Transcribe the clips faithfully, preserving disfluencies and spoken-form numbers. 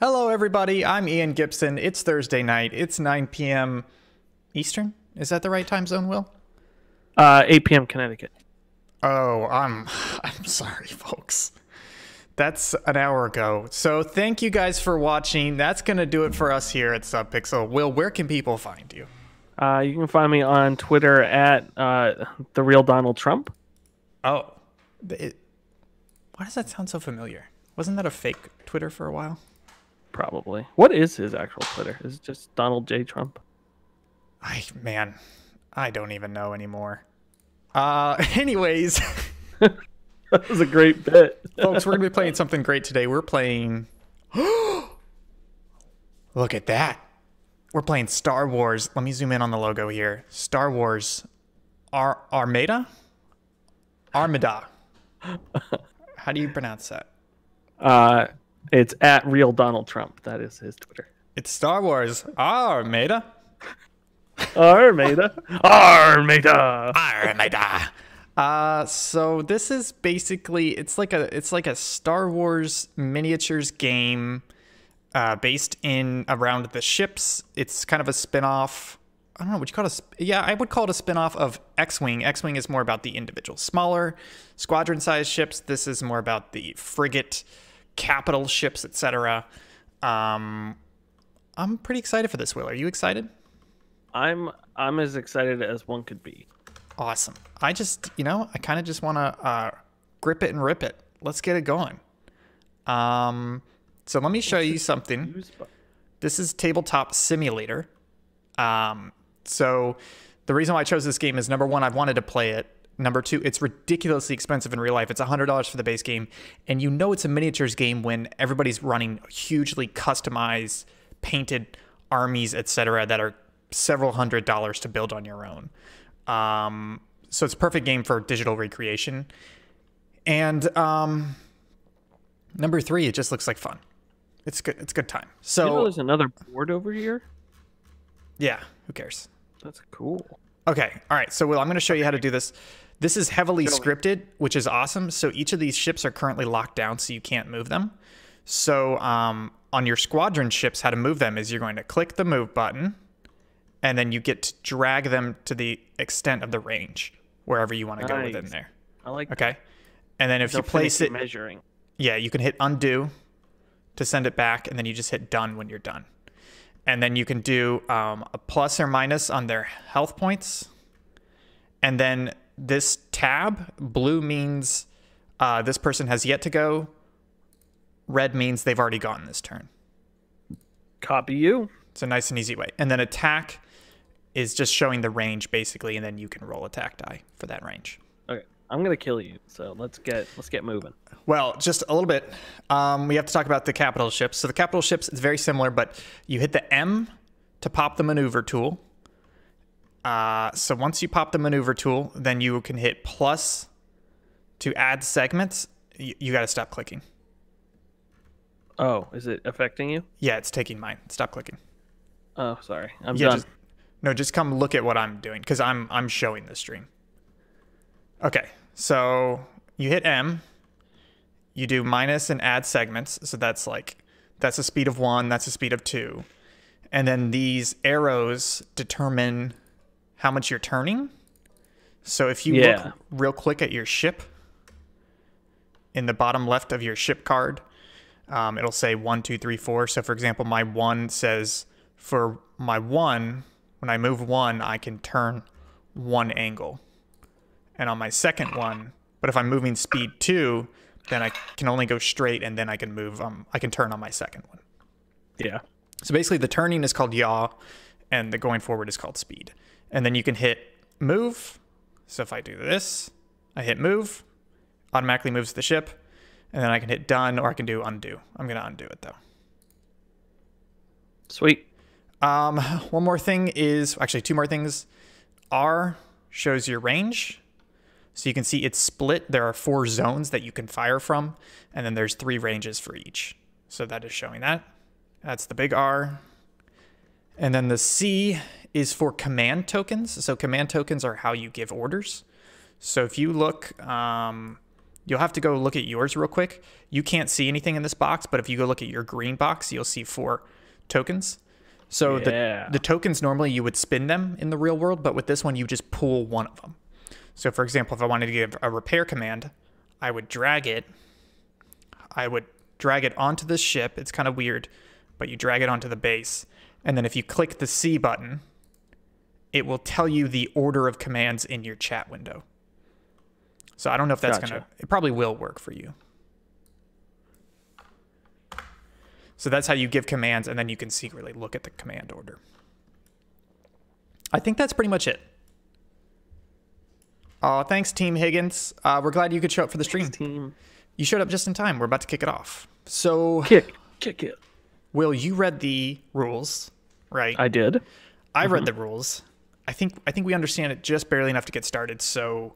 Hello everybody, I'm Ian Gibson. It's Thursday night. It's nine p m Eastern? Is that the right time zone, Will? Uh, eight p m Connecticut. Oh, I'm, I'm sorry, folks. That's an hour ago. So thank you guys for watching. That's going to do it for us here at Subpixel. Will, where can people find you? Uh, you can find me on Twitter at uh, The Real Donald Trump. Oh. It, why does that sound so familiar? Wasn't that a fake Twitter for a while? Probably. What is his actual Twitter? Is it just Donald J. Trump? I, man, I don't even know anymore. Uh, anyways. That was a great bit. Folks, we're going to be playing something great today. We're playing... Look at that. We're playing Star Wars. Let me zoom in on the logo here. Star Wars Ar Armada? Armada. How do you pronounce that? Uh, it's at Real Donald Trump. That is his Twitter. It's Star Wars Armada. Armada. Armada. Armada. Uh, so this is basically, it's like a, it's like a Star Wars miniatures game, uh, based in around the ships. It's kind of a spinoff. I don't know, would you call it a, yeah, I would call it a spinoff of X-Wing. X-Wing is more about the individual smaller squadron sized ships. This is more about the frigate, capital ships, et cetera. Um, I'm pretty excited for this, Will. Are you excited? I'm, I'm as excited as one could be. Awesome. I just, you know, I kind of just want to uh, grip it and rip it. Let's get it going. Um, so let me show you something. This is Tabletop Simulator. Um, so the reason why I chose this game is, number one, I've wanted to play it. Number two, it's ridiculously expensive in real life. It's one hundred dollars for the base game. And you know it's a miniatures game when everybody's running hugely customized, painted armies, et cetera, that are several hundred dollars to build on your own. Um, so it's a perfect game for digital recreation. And, um, number three, it just looks like fun. It's good. It's a good time. So you know there's another board over here. Yeah. Who cares? That's cool. Okay. All right. So Will, I'm going to show you how to do this. This is heavily scripted, which is awesome. So each of these ships are currently locked down, so you can't move them. So, um, on your squadron ships, how to move them is you're going to click the move button. And then you get to drag them to the extent of the range, wherever you want to nice. go within there. I like okay. that. Okay. And then if They'll you place it, measuring. yeah, you can hit undo to send it back, and then you just hit done when you're done. And then you can do um, a plus or minus on their health points. And then this tab, blue means uh, this person has yet to go. Red means they've already gone this turn. Copy you. It's a nice and easy way. And then attack is just showing the range basically, and then you can roll attack die for that range. Okay, I'm gonna kill you, so let's get let's get moving. Well, just a little bit. Um, we have to talk about the capital ships. So the capital ships is very similar, but you hit the M to pop the maneuver tool. Uh, so once you pop the maneuver tool, then you can hit plus to add segments. You, you got to stop clicking. Oh, is it affecting you? Yeah, it's taking mine. Stop clicking. Oh, sorry. I'm yeah, done. Just, no, just come look at what I'm doing, because I'm I'm showing the stream. Okay, so you hit M. You do minus and add segments. So that's like, that's a speed of one, that's a speed of two. And then these arrows determine how much you're turning. So if you yeah. look real quick at your ship, in the bottom left of your ship card, um, it'll say one, two, three, four. So for example, my one says... For my one, when I move one, I can turn one angle. And on my second one, but if I'm moving speed two, then I can only go straight, and then I can move, um, I can turn on my second one. Yeah. So basically the turning is called yaw, and the going forward is called speed. And then you can hit move. So if I do this, I hit move, automatically moves the ship, and then I can hit done, or I can do undo. I'm gonna undo it though. Sweet. Um, one more thing is, actually two more things. R shows your range. So you can see it's split. There are four zones that you can fire from, and then there's three ranges for each. So that is showing that. That's the big R. And then the C is for command tokens. So command tokens are how you give orders. So if you look, um, You'll have to go look at yours real quick. You can't see anything in this box, but if you go look at your green box, you'll see four tokens. So yeah. the, the tokens, normally you would spin them in the real world, but with this one, you just pull one of them. So for example, if I wanted to give a repair command, I would drag it. I would drag it onto this ship. It's kind of weird, but you drag it onto the base. And then if you click the C button, it will tell you the order of commands in your chat window. So I don't know if that's gotcha. gonna, it probably will work for you. So that's how you give commands, and then you can secretly look at the command order. I think that's pretty much it. Oh, thanks, Team Higgins. Uh, we're glad you could show up for the stream. Thanks, team. You showed up just in time. We're about to kick it off. So kick, kick it. Will, you read the rules, right? I did. I mm-hmm. read the rules. I think I think we understand it just barely enough to get started. So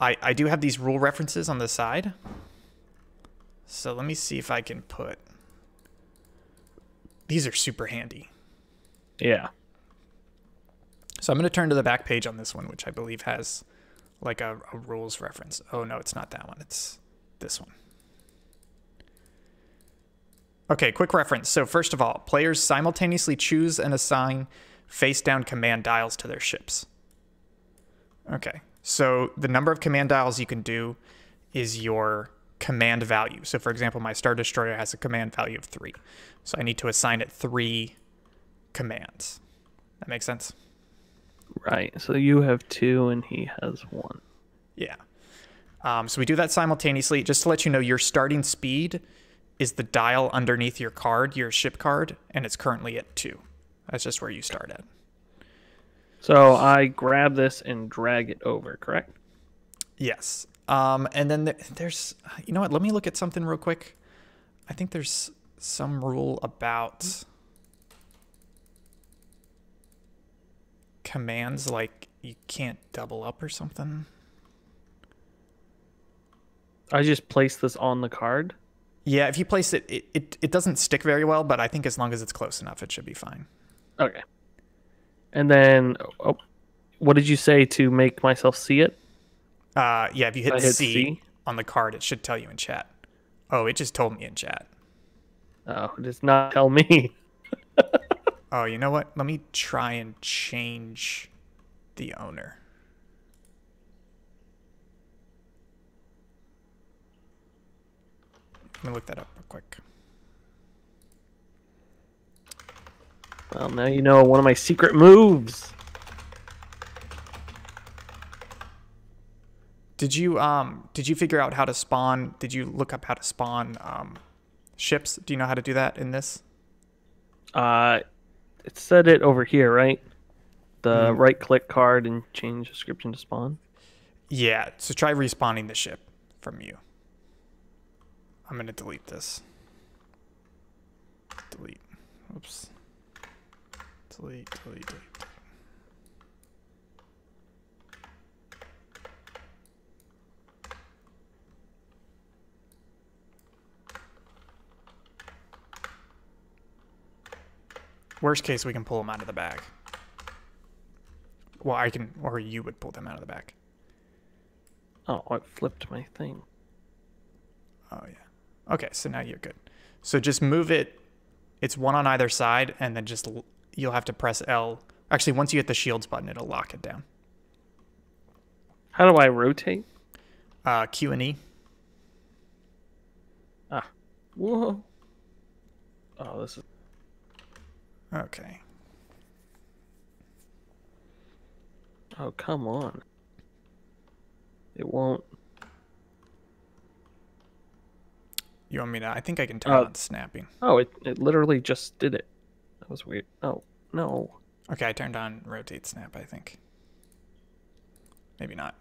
I I do have these rule references on the side. So let me see if I can put. These are super handy. Yeah. So I'm going to turn to the back page on this one, which I believe has like a, a rules reference. Oh, no, it's not that one. It's this one. Okay, quick reference. So first of all, players simultaneously choose and assign face-down command dials to their ships. Okay, so the number of command dials you can do is your command value. So for example, my Star Destroyer has a command value of three. So I need to assign it three commands. That makes sense? Right. So you have two and he has one. Yeah. Um, so we do that simultaneously. Just to let you know, your starting speed is the dial underneath your card, your ship card, and it's currently at two. That's just where you start at. So I grab this and drag it over, correct? Yes. Um, and then there's, you know what, let me look at something real quick. I think there's some rule about commands, like you can't double up or something. I just place this on the card? Yeah, if you place it, it, it, it doesn't stick very well, but I think as long as it's close enough, it should be fine. Okay. And then, oh, what did you say to make myself see it? Uh, yeah, if you hit, hit C, C on the card, it should tell you in chat. Oh, it just told me in chat. Oh, it does not tell me. Oh, you know what? Let me try and change the owner. Let me look that up real quick. Well, now you know one of my secret moves. Did you um did you figure out how to spawn? Did you look up how to spawn um, ships? Do you know how to do that in this? Uh, it said it over here, right? The mm. right-click card and change description to spawn. Yeah. So try respawning the ship from you. I'm gonna delete this. Delete. Oops. Delete. Delete. Delete. Worst case, we can pull them out of the bag. Well, I can, or you would pull them out of the bag. Oh, I flipped my thing. Oh, yeah. Okay, so now you're good. So just move it. It's one on either side, and then just, you'll have to press L. Actually, once you hit the shields button, it'll lock it down. How do I rotate? Uh, Q and E. Ah. Whoa. Oh, this is... Okay. Oh, come on. It won't. You want me to? I think I can turn uh, on snapping. Oh, it, it literally just did it. That was weird. Oh, no. Okay, I turned on rotate snap, I think. Maybe not.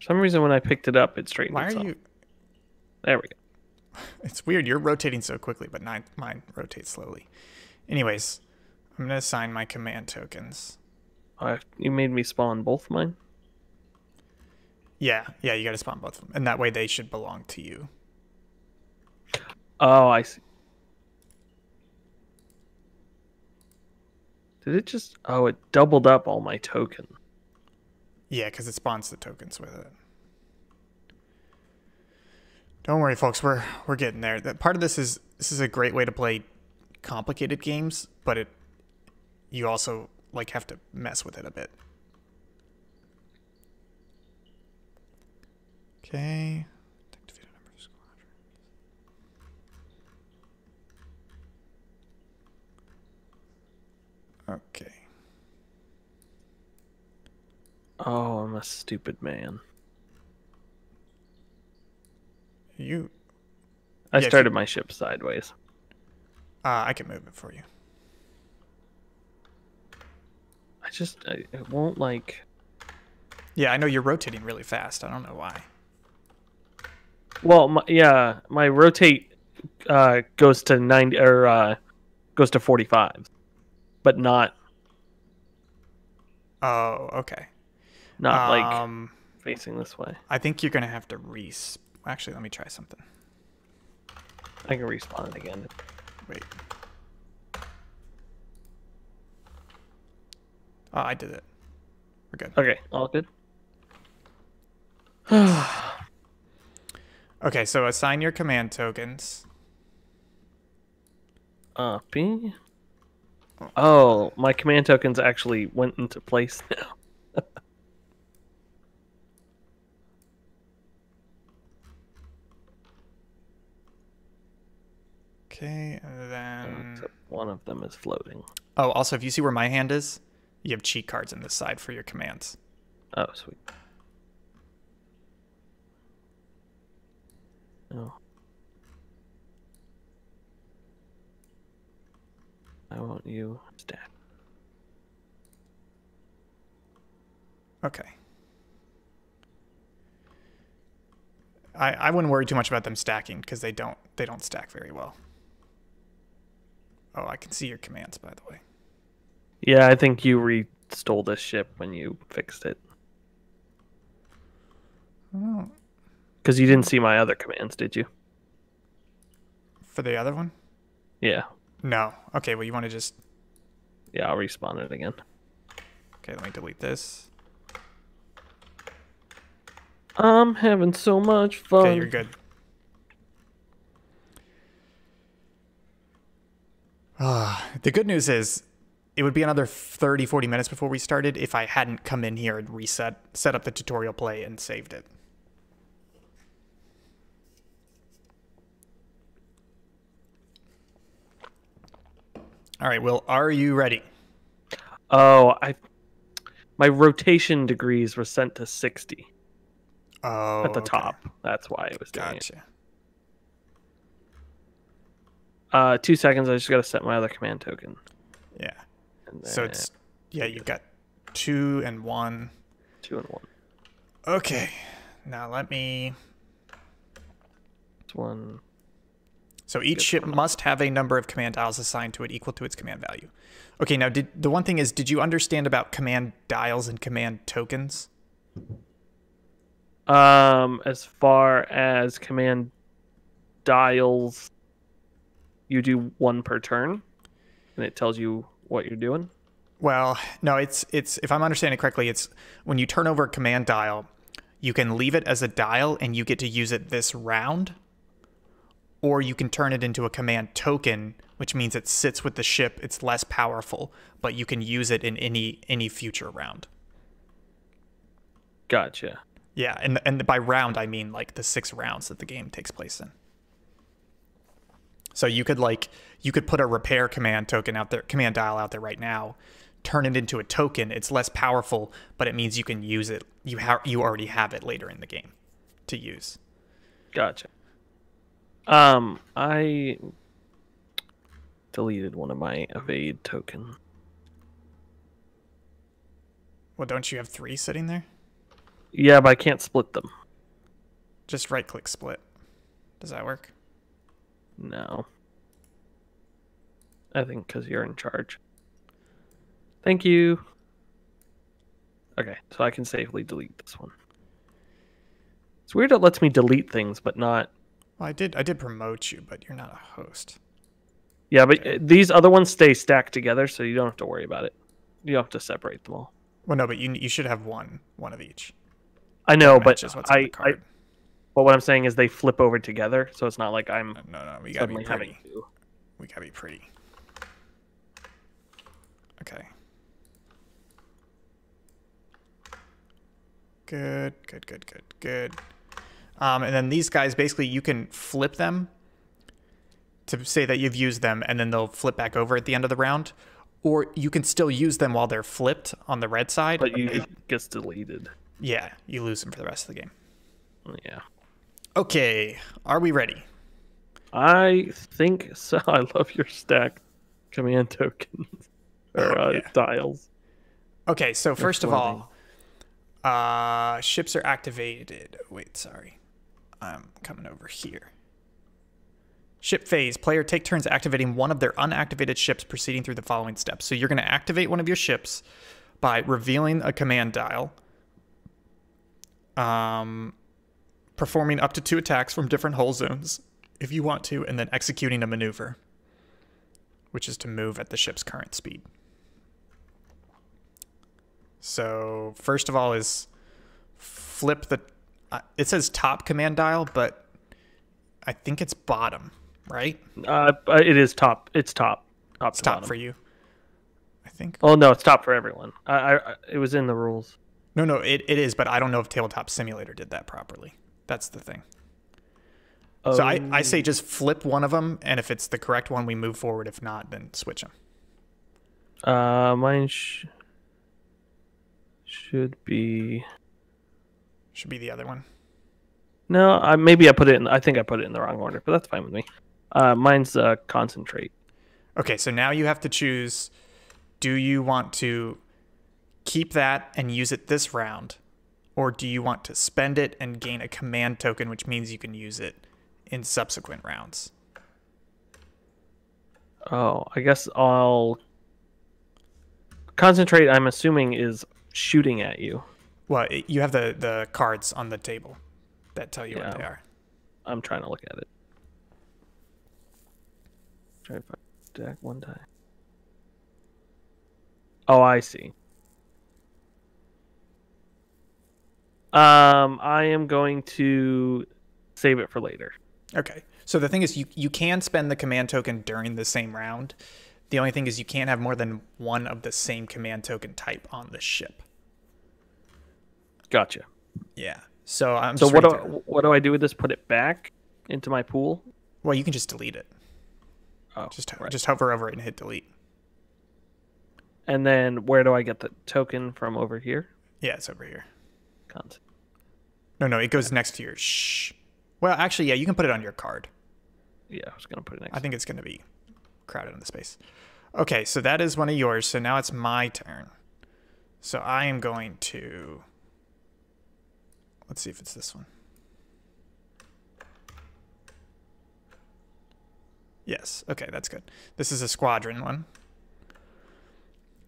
For some reason, when I picked it up, it straightened itself. Why are you... There we go. It's weird. You're rotating so quickly, but mine rotates slowly. Anyways, I'm going to assign my command tokens. Uh, you made me spawn both mine? Yeah. Yeah, you got to spawn both of them. And that way they should belong to you. Oh, I see. Did it just... Oh, it doubled up all my token. Yeah, because it spawns the tokens with it. Don't worry, folks. We're we're getting there. That part of this is this is a great way to play complicated games, but it you also like have to mess with it a bit. Okay. Okay. Oh, I'm a stupid man. You. I yeah, started you... my ship sideways. Uh, I can move it for you. I just. I, it won't, like. Yeah, I know you're rotating really fast. I don't know why. Well, my, yeah, my rotate uh, goes to ninety or uh, goes to forty-five, but not. Oh, okay. Not like um, facing this way. I think you're gonna have to respawn. Actually, let me try something. I can respawn it again. Wait. Oh, I did it. We're good. Okay, all good. Okay, so assign your command tokens. Uh, B. Oh, my command tokens actually went into place now. Okay, and then... Except one of them is floating. Oh, also, if you see where my hand is, you have cheat cards on this side for your commands. Oh, sweet. Oh. I want you stat. Okay. I, I wouldn't worry too much about them stacking because they don't they don't stack very well. Oh, I can see your commands, by the way. Yeah, I think you re-stole this ship when you fixed it. Oh. Because you didn't see my other commands, did you? For the other one? Yeah. No. Okay, well, you want to just... Yeah, I'll respawn it again. Okay, let me delete this. I'm having so much fun. Okay, you're good. Uh, the good news is it would be another thirty, forty minutes before we started if I hadn't come in here and reset, set up the tutorial play and saved it. All right, Will, are you ready? Oh, I my rotation degrees were sent to sixty. Oh, at the okay. top. That's why it was doing Gotcha. It. Uh, two seconds. I just got to set my other command token. Yeah. And then, so it's yeah. You've got two and one. Two and one. Okay. Now let me. It's one. So each ship must have a number of command dials assigned to it equal to its command value. Okay. Now, did the one thing is, did you understand about command dials and command tokens? Um, as far as command dials. You do one per turn, and it tells you what you're doing. Well, no, it's it's if I'm understanding it correctly, it's when you turn over a command dial, you can leave it as a dial, and you get to use it this round, or you can turn it into a command token, which means it sits with the ship. It's less powerful, but you can use it in any any future round. Gotcha. Yeah, and and by round I mean like the six rounds that the game takes place in. So you could like you could put a repair command token out there, command dial out there right now, turn it into a token. It's less powerful, but it means you can use it. You ha you already have it later in the game to use. Gotcha. Um, I deleted one of my evade token. Well, don't you have three sitting there? Yeah, but I can't split them. Just right click split. Does that work? No. I think because you're in charge. Thank you. Okay, so I can safely delete this one. It's weird it lets me delete things, but not... Well, I did I did promote you, but you're not a host. Yeah, but okay. These other ones stay stacked together, so you don't have to worry about it. You don't have to separate them all. Well, no, but you you should have one, one of each. I know, but I... But what I'm saying is they flip over together, so it's not like I'm no, no, we gotta suddenly be having to. We gotta be pretty. Okay. Good, good, good, good, good. Um, and then these guys, basically, you can flip them to say that you've used them, and then they'll flip back over at the end of the round. Or you can still use them while they're flipped on the red side. But you, it gets deleted. Yeah, you lose them for the rest of the game. Yeah. Okay, are we ready? I think so. I love your stack command tokens or uh, yeah. dials. Okay, so first of all, uh, ships are activated. Wait, sorry. I'm coming over here. Ship phase. Player take turns activating one of their unactivated ships proceeding through the following steps. So you're going to activate one of your ships by revealing a command dial. Um... performing up to two attacks from different hull zones if you want to, and then executing a maneuver, which is to move at the ship's current speed. So first of all is flip the, uh, it says top command dial, but I think it's bottom, right? Uh, it is top. It's top. Top, it's to top bottom. For you, I think. Oh, no, it's top for everyone. I, I, it was in the rules. No, no, it, it is, but I don't know if Tabletop Simulator did that properly. That's the thing. Um, so I, I say just flip one of them, and if it's the correct one, we move forward. If not, then switch them. Uh, mine sh should be... Should be the other one. No, I, maybe I put it in... I think I put it in the wrong order, but that's fine with me. Uh, mine's uh, concentrate. Okay, so now you have to choose, do you want to keep that and use it this round? Or do you want to spend it and gain a command token, which means you can use it in subsequent rounds? Oh, I guess I'll... Concentrate, I'm assuming, is shooting at you. Well, it, you have the, the cards on the table that tell you yeah, what they are. I'm trying to look at it. Try to find deck one die. Oh, I see. Um, I am going to save it for later. Okay. So the thing is, you, you can spend the command token during the same round. The only thing is you can't have more than one of the same command token type on the ship. Gotcha. Yeah. So I'm So what do, I, what do I do with this? Put it back into my pool? Well, you can just delete it. Oh, just, right. just hover over it and hit delete. And then where do I get the token from? Over here? Yeah, it's over here. Content. No, no, it goes okay. next to your shh. Well, actually, yeah, you can put it on your card. Yeah, I was going to put it next. I think it's going to be crowded in the space. Okay, so that is one of yours. So now it's my turn. So I am going to... Let's see if it's this one. Yes, okay, that's good. This is a squadron one.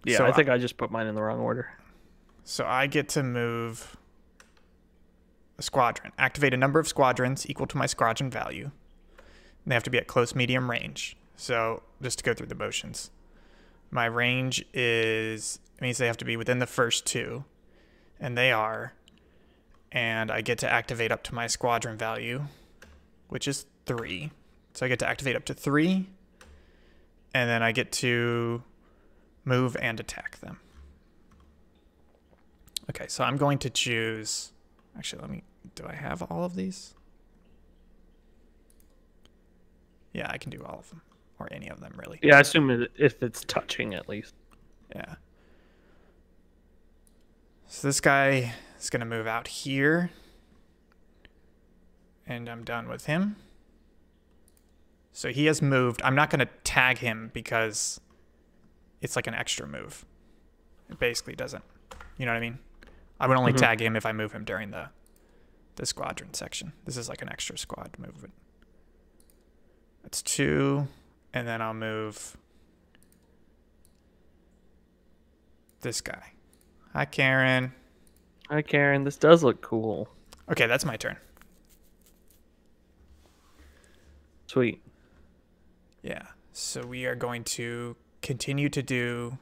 Yeah, so I think I... I just put mine in the wrong order. So I get to move... A squadron. Activate a number of squadrons equal to my squadron value. And they have to be at close medium range. So just to go through the motions. My range is, it means they have to be within the first two. And they are. And I get to activate up to my squadron value, which is three. So I get to activate up to three. And then I get to move and attack them. Okay, so I'm going to choose... Actually, let me, do I have all of these? Yeah, I can do all of them, or any of them, really. Yeah, I assume it, if it's touching, at least. Yeah. So this guy is going to move out here, and I'm done with him. So he has moved. I'm not going to tag him because it's like an extra move. It basically doesn't, you know what I mean? I would only mm-hmm. tag him if I move him during the the squadron section. This is like an extra squad movement. That's two, and then I'll move this guy. Hi, Karen. Hi, Karen. This does look cool. Okay, that's my turn. Sweet. Yeah, so we are going to continue to do...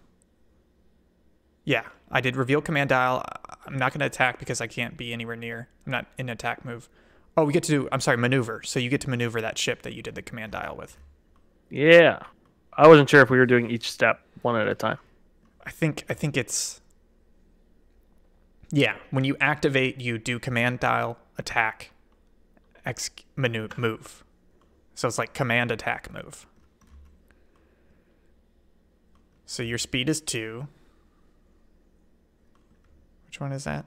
Yeah, I did reveal command dial. I'm not going to attack because I can't be anywhere near. I'm not in attack move. Oh, we get to do, I'm sorry, maneuver. So you get to maneuver that ship that you did the command dial with. Yeah. I wasn't sure if we were doing each step one at a time. I think I think it's... Yeah, when you activate, you do command dial, attack, ex manu move. So it's like command, attack, move. So your speed is two. Which one is that?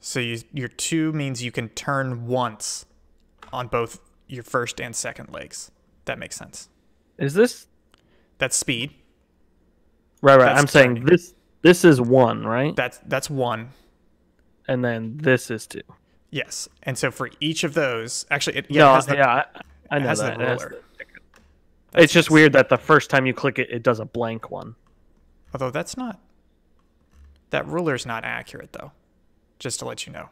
So you, your two means you can turn once on both your first and second legs. That makes sense. Is this? That's speed. Right, right. That's I'm turning. saying this this is one, right? That's, that's one. And then this is two. Yes. And so for each of those, actually, it, yeah, no, it has the, yeah, I, I know it has that. The roller. It has the, that's it's just weird that the first time you click it, it does a blank one. Although that's not... That ruler's not accurate, though. Just to let you know.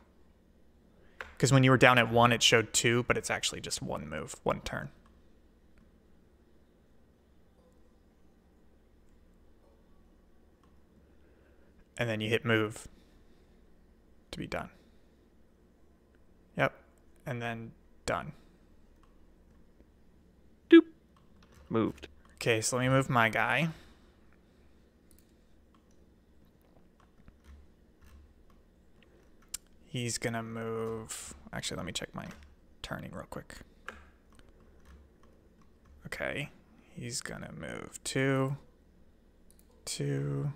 Because when you were down at one, it showed two, but it's actually just one move, one turn. And then you hit move to be done. Yep. And then done. Doop. Moved. Okay, so let me move my guy. He's gonna move. Actually, let me check my turning real quick. Okay, he's gonna move two, two.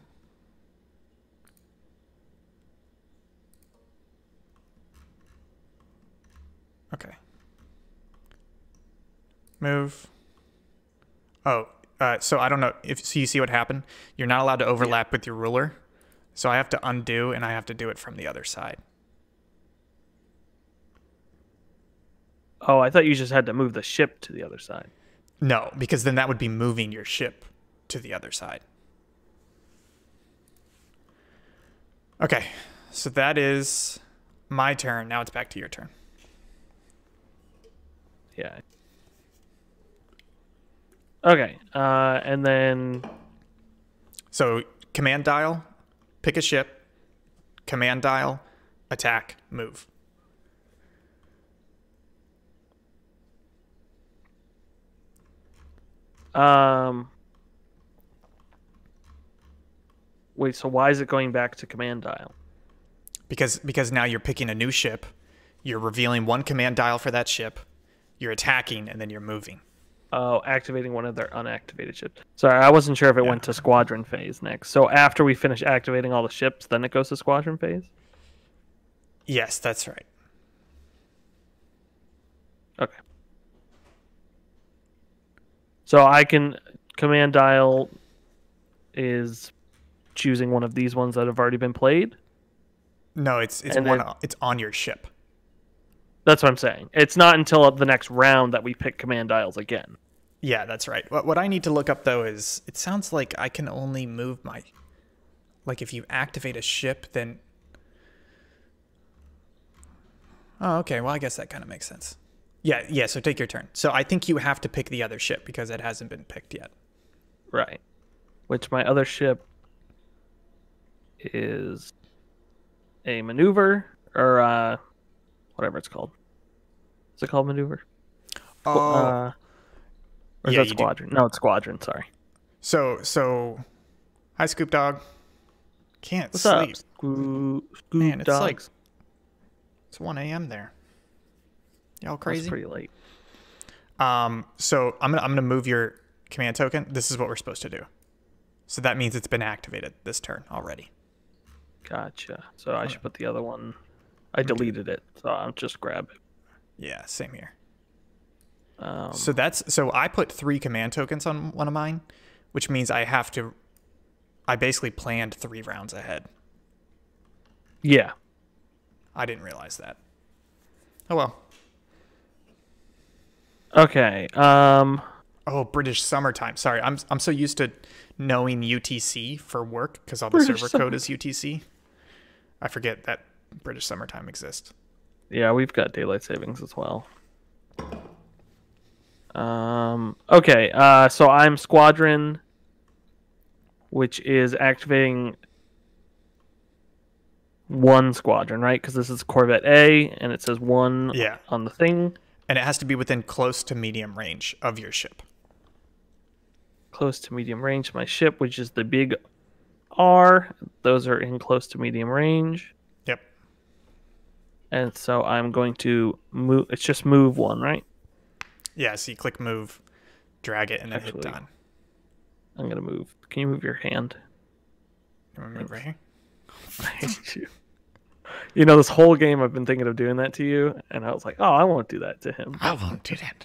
Okay. Move. Oh, uh, so I don't know if so you see what happened. You're not allowed to overlap with your ruler, so I have to undo and I have to do it from the other side. Oh, I thought you just had to move the ship to the other side. No, because then that would be moving your ship to the other side. Okay, so that is my turn. Now it's back to your turn. Yeah. Okay, uh, and then... So, command dial, pick a ship, command dial, attack, move. Um, wait, so why is it going back to command dial? Because, because now you're picking a new ship, you're revealing one command dial for that ship, you're attacking, and then you're moving. Oh, activating one of their unactivated ships. Sorry, I wasn't sure if it yeah. went to squadron phase next. So after we finish activating all the ships, then it goes to squadron phase? Yes, that's right. Okay. So I can, command dial is choosing one of these ones that have already been played. No, it's it's one, then, it's on your ship. That's what I'm saying. It's not until the next round that we pick command dials again. Yeah, that's right. What what I need to look up though is it sounds like I can only move my, like if you activate a ship then. Oh, okay. Well, I guess that kind of makes sense. Yeah, yeah, so take your turn. So I think you have to pick the other ship because it hasn't been picked yet. Right. Which my other ship is a maneuver or uh, whatever it's called. Is it called maneuver? Oh. Uh, or is yeah, that squadron? No, it's squadron, sorry. So, so, hi, Scoop Dog. Can't What's sleep. Up? Scoop, scoop Man, it's dogs. like, it's one A M there. Y'all crazy? That's pretty late. Um, so I'm gonna I'm gonna move your command token. This is what we're supposed to do. So that means it's been activated this turn already. Gotcha. So I should put the other one. I deleted it, so I'll just grab it. Yeah, same here. Um, so that's so I put three command tokens on one of mine, which means I have to. I basically planned three rounds ahead. Yeah. I didn't realize that. Oh well. Okay. Um, oh, British summertime. Sorry, I'm I'm so used to knowing U T C for work because all the British server summertime. code is U T C. I forget that British summertime exists. Yeah, we've got daylight savings as well. Um. Okay. Uh. So I'm squadron, which is activating one squadron, right? Because this is Corvette A, and it says one yeah. on the thing. And it has to be within close to medium range of your ship. Close to medium range of my ship, which is the big R. Those are in close to medium range. Yep. And so I'm going to move. It's just move one, right? Yeah, so you click move, drag it, and then Actually, hit done. I'm going to move. Can you move your hand? You want to move right here? I hate you. You know, this whole game I've been thinking of doing that to you, and I was like, oh, I won't do that to him. I won't do that.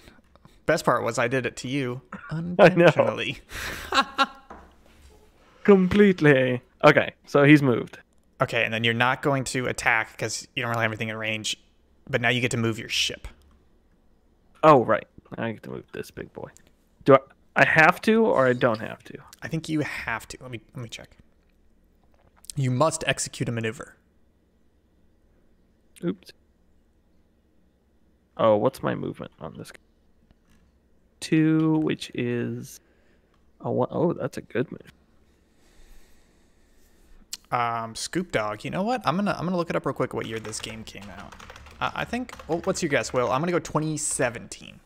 Best part was I did it to you unintentionally. I know. Completely. Okay, so he's moved. Okay, and then you're not going to attack because you don't really have anything in range, but now you get to move your ship. Oh, right. Now I get to move this big boy. Do I, I have to or I don't have to? I think you have to. Let me, let me check. You must execute a maneuver. Oops. Oh, what's my movement on this? Two, which is a one. Oh, that's a good move. Um, Scoop Dog. You know what? I'm gonna I'm gonna look it up real quick. What year this game came out? Uh, I think. Well, what's your guess, Will? I'm gonna go twenty seventeen.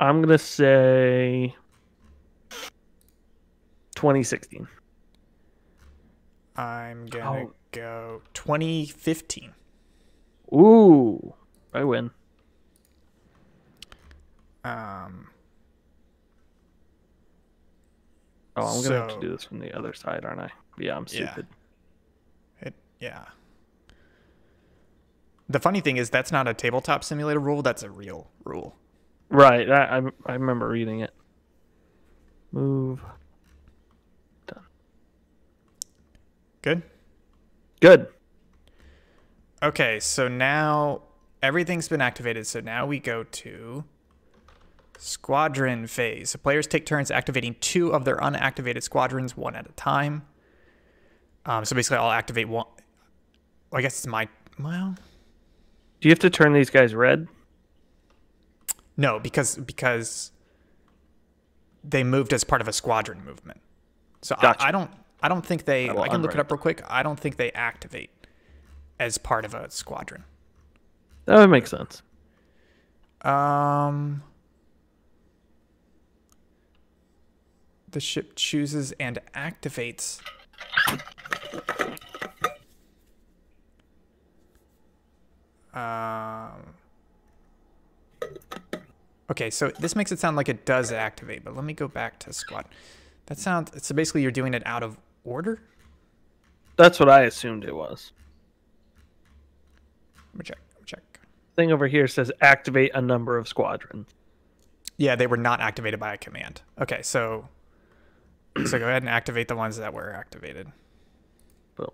I'm gonna say twenty sixteen. I'm gonna oh. go twenty fifteen. Ooh, I win. Um. Oh, I'm so, gonna have to do this from the other side, aren't I? Yeah, I'm stupid. Yeah. It, yeah. The funny thing is, that's not a Tabletop Simulator rule. That's a real rule. Right. I I, I remember reading it. Move. Good? Good. Okay, so now everything's been activated. So now we go to squadron phase. So players take turns activating two of their unactivated squadrons, one at a time. Um, so basically I'll activate one. Well, I guess it's my... Well... Do you have to turn these guys red? No, because because they moved as part of a squadron movement. So gotcha. I, I don't... I don't think they... Oh, I can look it up real quick. I don't think they activate as part of a squadron. That would make sense. Um, the ship chooses and activates. Um, okay, so this makes it sound like it does activate, but let me go back to squad. That sounds... So basically you're doing it out of... order? That's what I assumed it was. Let me check. Let me check. Thing over here says activate a number of squadrons. Yeah, they were not activated by a command. Okay, so so go ahead and activate the ones that were activated. Boom.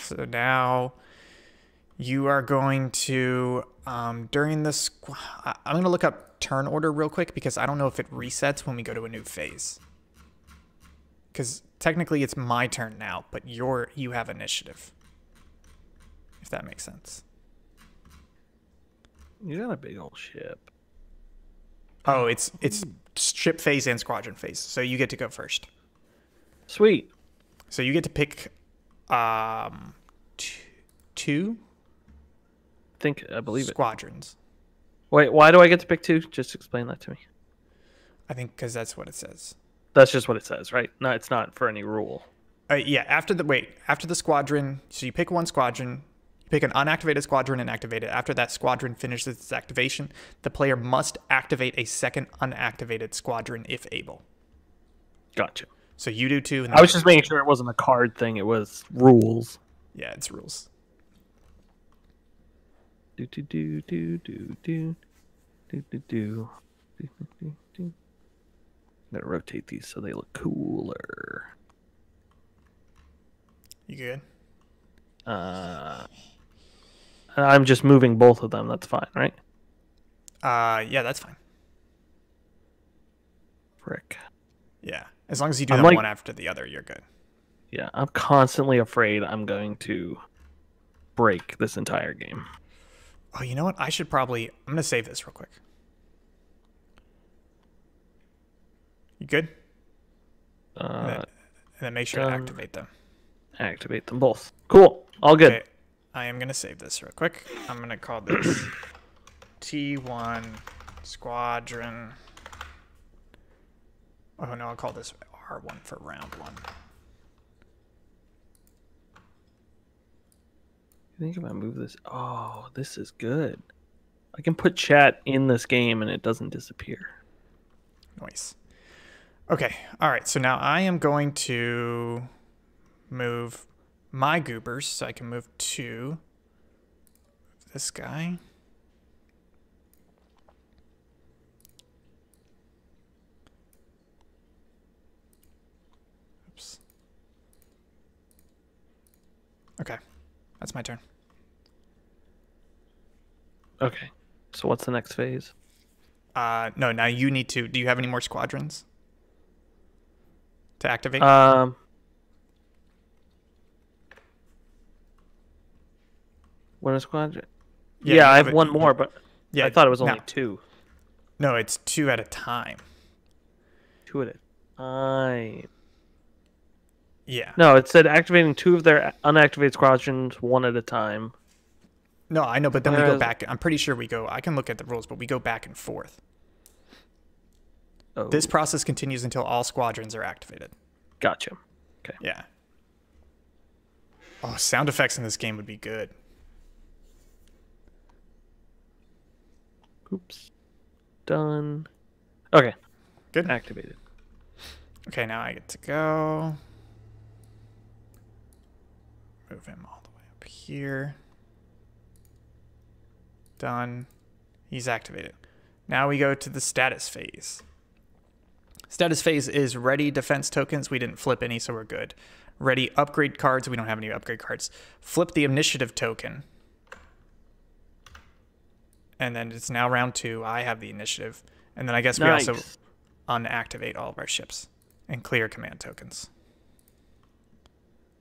So now you are going to um, during this. I'm going to look up turn order real quick because I don't know if it resets when we go to a new phase. Because technically it's my turn now, but you're, you have initiative. If that makes sense. You got a big old ship. Oh, it's it's ship phase and squadron phase, so you get to go first. Sweet. So you get to pick um, t two? I think, I believe squadrons. It. Wait, why do I get to pick two? Just explain that to me. I think because that's what it says. That's just what it says, right? No, it's not for any rule. Uh, yeah, after the wait, after the squadron, so you pick one squadron, you pick an unactivated squadron and activate it. After that squadron finishes its activation, the player must activate a second unactivated squadron if able. Gotcha. So you do too. And I was just making sure it wasn't a card thing. It was rules. Yeah, it's rules. Do do do do do do do do do do do. I'm gonna rotate these so they look cooler. You good? Uh, I'm just moving both of them. That's fine, right? Uh, yeah, that's fine. Frick. Yeah, as long as you do them like, one after the other, you're good. Yeah, I'm constantly afraid I'm going to break this entire game. Oh, you know what? I should probably... I'm gonna save this real quick. You good? Uh, and then, and then make sure um, to activate them. activate them both. Cool. All good. Okay. I am going to save this real quick. I'm going to call this T one Squadron. Oh, no, I'll call this R one for round one. I think I'm going to move this. Oh, this is good. I can put chat in this game and it doesn't disappear. Nice. Okay. All right. So now I am going to move my goobers, so I can move to this guy. Oops. Okay, that's my turn. Okay, so what's the next phase? Uh, no, now you need to, do you have any more squadrons to activate? Um. One squadron? Yeah, yeah I have it, one more, but yeah, I thought it was only no. two. No, it's two at a time. Two at a time. Yeah. No, it said activating two of their unactivated squadrons one at a time. No, I know, but then Whereas... we go back. I'm pretty sure we go. I can look at the rules, but we go back and forth. Oh. This process continues until all squadrons are activated. Gotcha. Okay. Yeah. Oh, sound effects in this game would be good. Oops. Done. Okay. Good. Activated. Okay, now I get to go. Move him all the way up here. Done. He's activated. Now we go to the status phase. Status phase is ready defense tokens. We didn't flip any, so we're good. Ready upgrade cards. We don't have any upgrade cards. Flip the initiative token. And then it's now round two. I have the initiative. And then I guess nice. we also unactivate all of our ships and clear command tokens.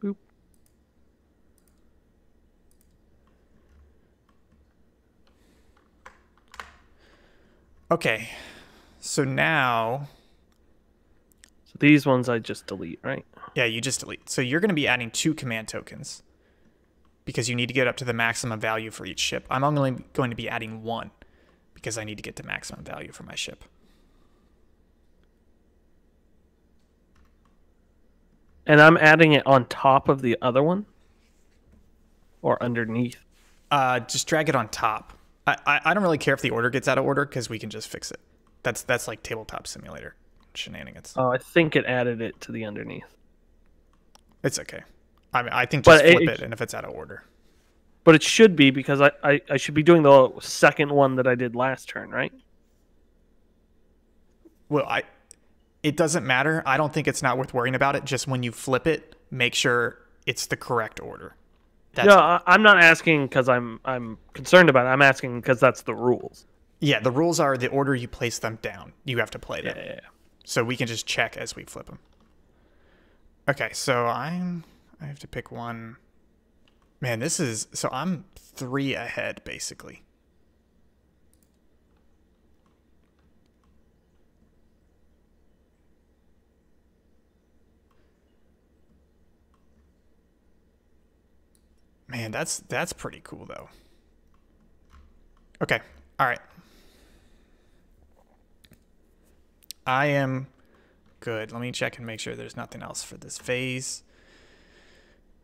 Boop. Okay. So now... So these ones I just delete, right? Yeah, you just delete. So you're going to be adding two command tokens, because you need to get up to the maximum value for each ship. I'm only going to be adding one because I need to get to maximum value for my ship. And I'm adding it on top of the other one or underneath? Uh, just drag it on top. I, I, I don't really care if the order gets out of order because we can just fix it. That's, that's like Tabletop Simulator shenanigans. Oh, I think it added it to the underneath. It's okay. I mean, I think just but flip it, it, and if it's out of order. But it should be, because I, I, I should be doing the second one that I did last turn, right? Well, I, it doesn't matter. I don't think it's not worth worrying about it. Just when you flip it, make sure it's the correct order. That's no, I, I'm not asking because I'm, I'm concerned about it. I'm asking because that's the rules. Yeah, the rules are the order you place them down. You have to play them. Yeah, yeah, yeah. So we can just check as we flip them. Okay, so I'm... I have to pick one. Man, this is... So I'm three ahead, basically. Man, that's that's pretty cool, though. Okay. All right. I am good. Let me check and make sure there's nothing else for this phase.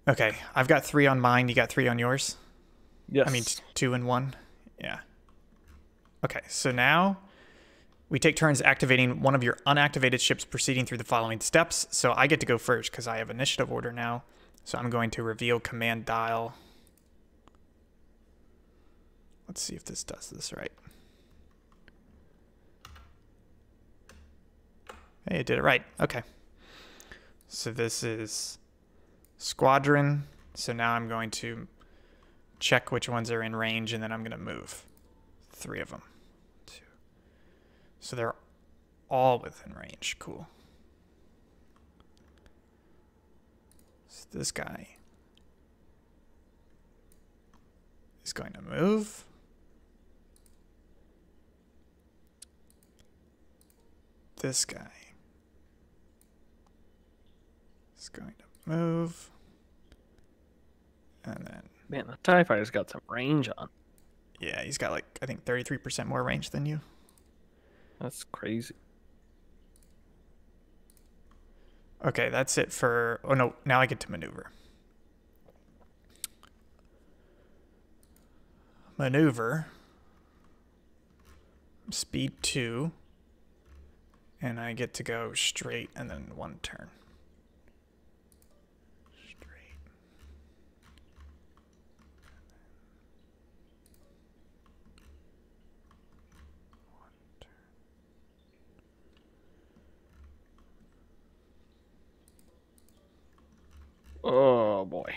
Okay, I've got three on mine. You got three on yours? Yes. I mean, t two and one? Yeah. Okay, so now we take turns activating one of your unactivated ships proceeding through the following steps. So I get to go first because I have initiative order now. So I'm going to reveal command dial. Let's see if this does this right. Hey, it did it right. Okay. So this is... Squadron. So now I'm going to check which ones are in range, and then I'm going to move three of them. Two. So they're all within range. Cool. So this guy is going to move. This guy is going to move. And then, man, the TIE Fighter's got some range on. Yeah, he's got like, I think thirty-three percent more range than you. That's crazy. Okay, that's it for, oh no, now I get to maneuver. Maneuver. Speed two. And I get to go straight and then one turn. Straight. One turn. Oh boy.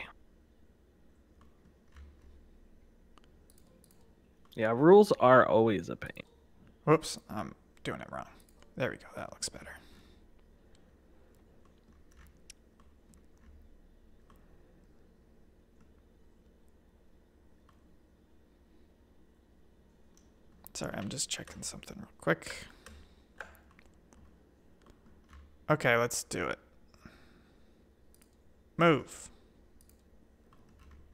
Yeah, rules are always a pain. Whoops, I'm doing it wrong. There we go, that looks better. Sorry, I'm just checking something real quick. Okay, let's do it. Move.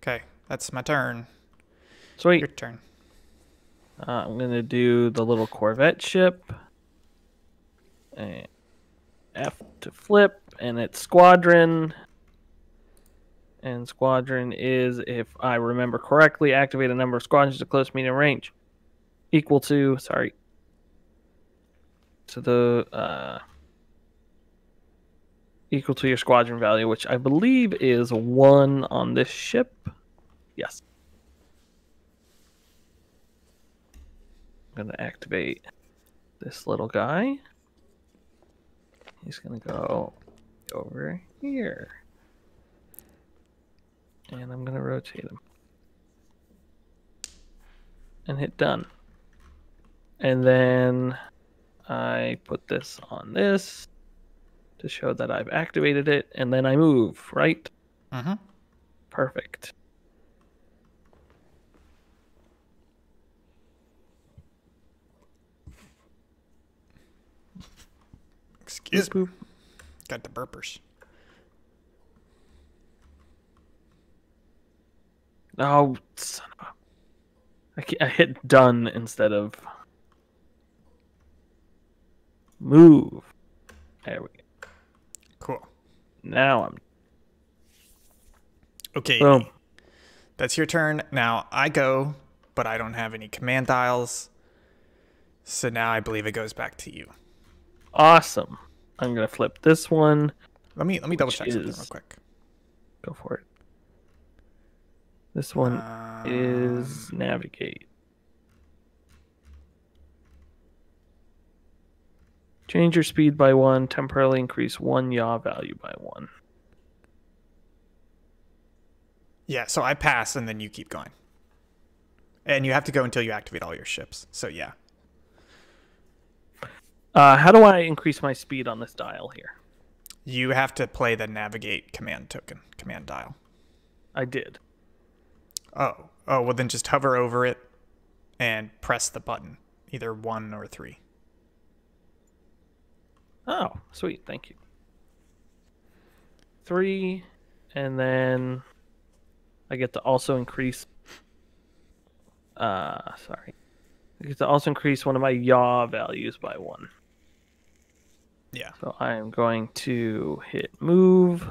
Okay, that's my turn. Sweet. Your turn. Uh, I'm gonna do the little Corvette ship. And F to flip, and it's squadron. And squadron is, if I remember correctly, activate a number of squadrons to close medium range, equal to sorry. To the uh, equal to your squadron value, which I believe is one on this ship. Yes. I'm gonna activate this little guy. He's going to go over here. And I'm going to rotate him. And hit done. And then I put this on this to show that I've activated it. And then I move, right? Uh-huh. Perfect. Excuse me. Got the burpers. Oh, son of a... I, can't, I hit done instead of move. There we go. Cool. Now I'm... Okay. Boom. That's your turn. Now I go, but I don't have any command dials. So now I believe it goes back to you. Awesome. I'm gonna flip this one. Let me let me double check something real quick. Go for it. This one um, is navigate. Change your speed by one. Temporarily increase one yaw value by one. Yeah. So I pass, and then you keep going. And you have to go until you activate all your ships. So yeah. Uh, how do I increase my speed on this dial here? You have to play the navigate command token, command dial. I did. Oh, oh, well then just hover over it and press the button, either one or three. Oh, sweet, thank you. Three, and then I get to also increase, uh, sorry. I get to also increase one of my yaw values by one. Yeah. So I am going to hit move.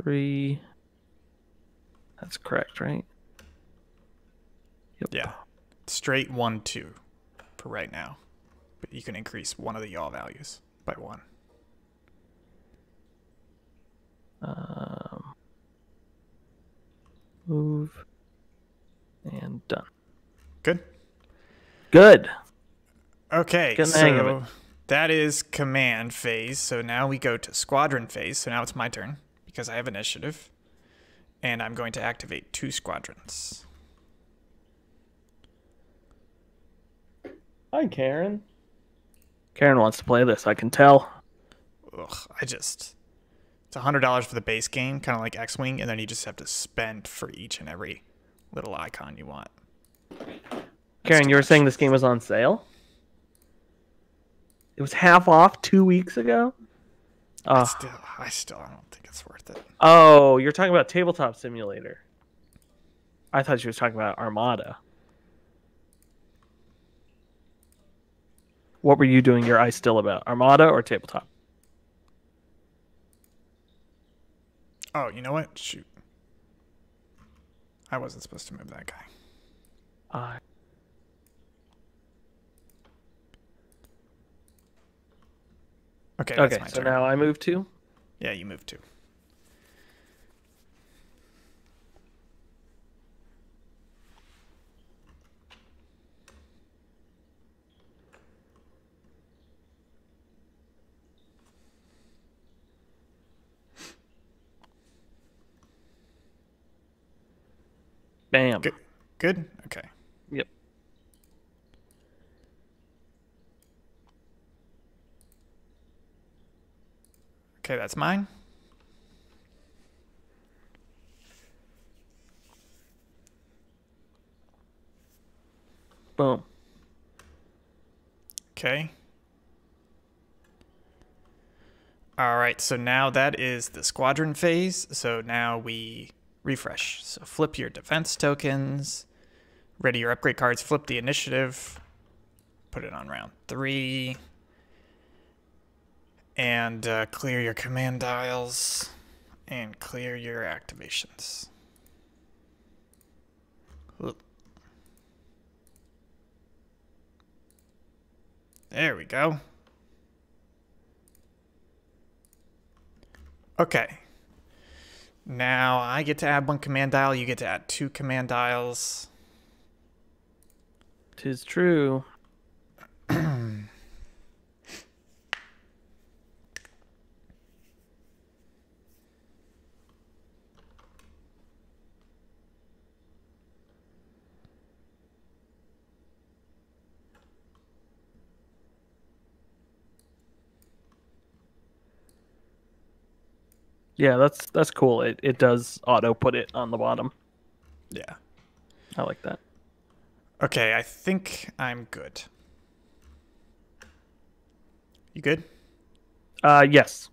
Three. That's correct, right? Yep. Yeah. Straight one, two for right now. But you can increase one of the yaw values by one. Um, move. And done. Good? Good. Okay, Good so that is command phase. So now we go to squadron phase. So now it's my turn because I have initiative. And I'm going to activate two squadrons. Hi, Karen. Karen wants to play this, I can tell. Ugh, I just... It's one hundred dollars for the base game, kind of like X-Wing, and then you just have to spend for each and every... little icon you want. Karen, you were saying this game was on sale? It was half off two weeks ago? Uh, I, still, I still I don't think it's worth it. Oh, you're talking about Tabletop Simulator. I thought you were talking about Armada. What were you doing your eye still about? Armada or Tabletop? Oh, you know what? Shoot. I wasn't supposed to move that guy. I... Uh, Okay, that's okay, my so turn. Now I move two? Yeah, you move two. Bam. Good? Good? Okay. Yep. Okay, that's mine. Boom. Okay. All right, so now that is the squadron phase. So now we refresh. So flip your defense tokens, ready your upgrade cards, flip the initiative, put it on round three. And uh, clear your command dials and clear your activations. Ooh. There we go. Okay. Now I get to add one command dial. You get to add two command dials. 'Tis true. Yeah, that's that's cool. It it does auto put it on the bottom. Yeah. I like that. Okay, I think I'm good. You good? Uh yes.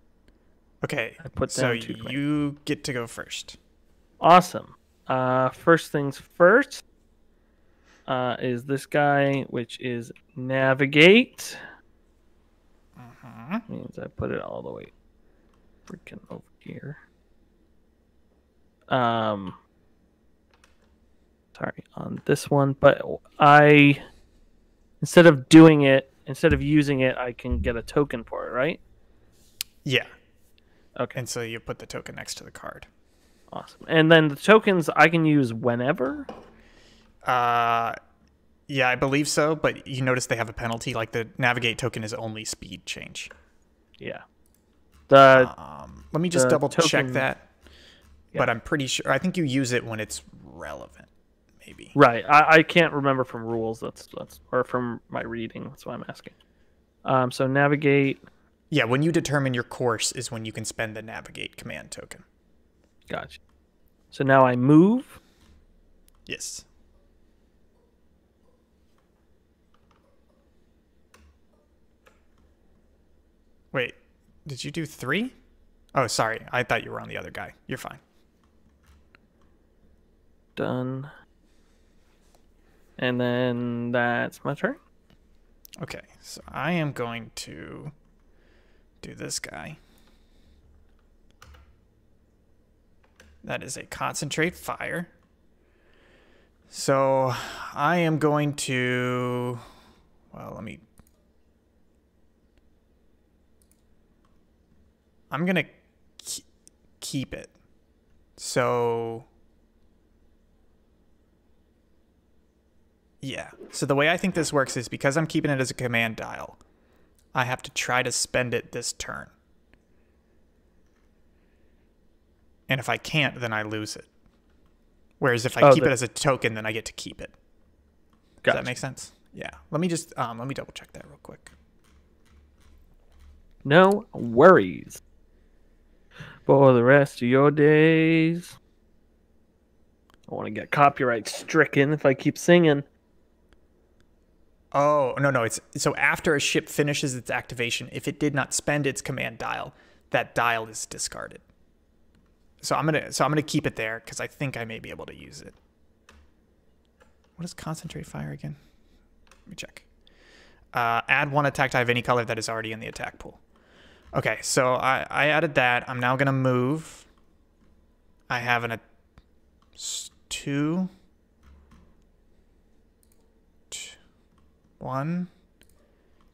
Okay. I put so you get to go first. Awesome. Uh first things first uh is this guy, which is navigate. Uh-huh. Means I put it all the way freaking over here. Um, sorry, on this one, but I, instead of doing it, instead of using it, I can get a token for it, right? Yeah. Okay. And so you put the token next to the card. Awesome. And then the tokens I can use whenever? Uh, yeah, I believe so, but you notice they have a penalty, like the navigate token is only speed change. Yeah. The, um, let me just double token. check that, yeah. But I'm pretty sure. I think you use it when it's relevant, maybe. Right. I, I can't remember from rules. That's that's or from my reading. That's why I'm asking. Um. So navigate. Yeah. When you determine your course is when you can spend the navigate command token. Gotcha. So now I move. Yes. Wait. Did you do three? Oh, sorry. I thought you were on the other guy. You're fine. Done. And then that's my turn. Okay. So I am going to do this guy. That is a concentrate fire. So I am going to... Well, let me... I'm going to keep it. So, yeah. So the way I think this works is because I'm keeping it as a command dial, I have to try to spend it this turn. And if I can't, then I lose it. Whereas if I oh, keep it as a token, then I get to keep it. Gotcha. Does that make sense? Yeah. Let me just, um, let me double check that real quick. No worries. For the rest of your days. I want to get copyright stricken if I keep singing. Oh, no, no. It's so after a ship finishes its activation, if it did not spend its command dial, that dial is discarded. So I'm gonna so I'm gonna keep it there because I think I may be able to use it. What is concentrate fire again? Let me check. Uh, add one attack type of any color that is already in the attack pool. Okay, so I, I added that. I'm now gonna move. I have an a two, two, one,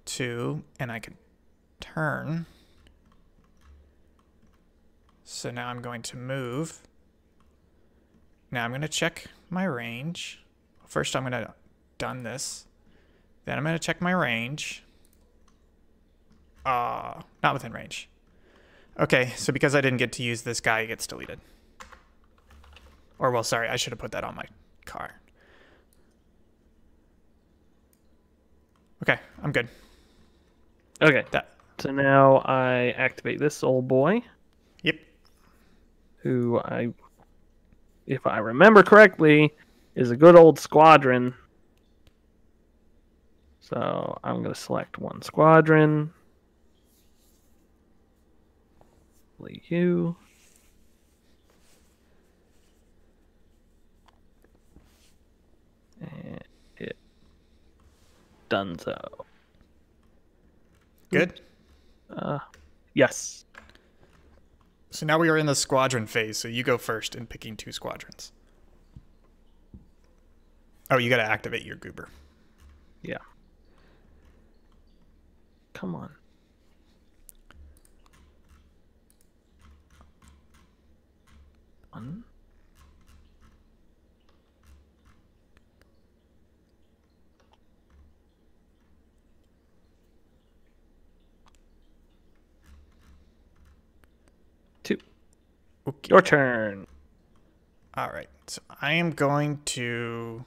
two, and I can turn. So now I'm going to move. Now I'm gonna check my range. First I'm gonna done this. Then I'm gonna check my range. Ah, uh, not within range. Okay, so because I didn't get to use this guy, it gets deleted. Or, well, sorry, I should have put that on my card. Okay, I'm good. Okay. That. So now I activate this old boy. Yep. Who I, if I remember correctly, is a good old squadron. So I'm going to select one squadron. You. And it done so. Good. Uh, yes. So now we are in the squadron phase. So you go first in picking two squadrons. Oh, you got to activate your goober. Yeah. Come on. One. Two. Okay. Your turn. All right. So I am going to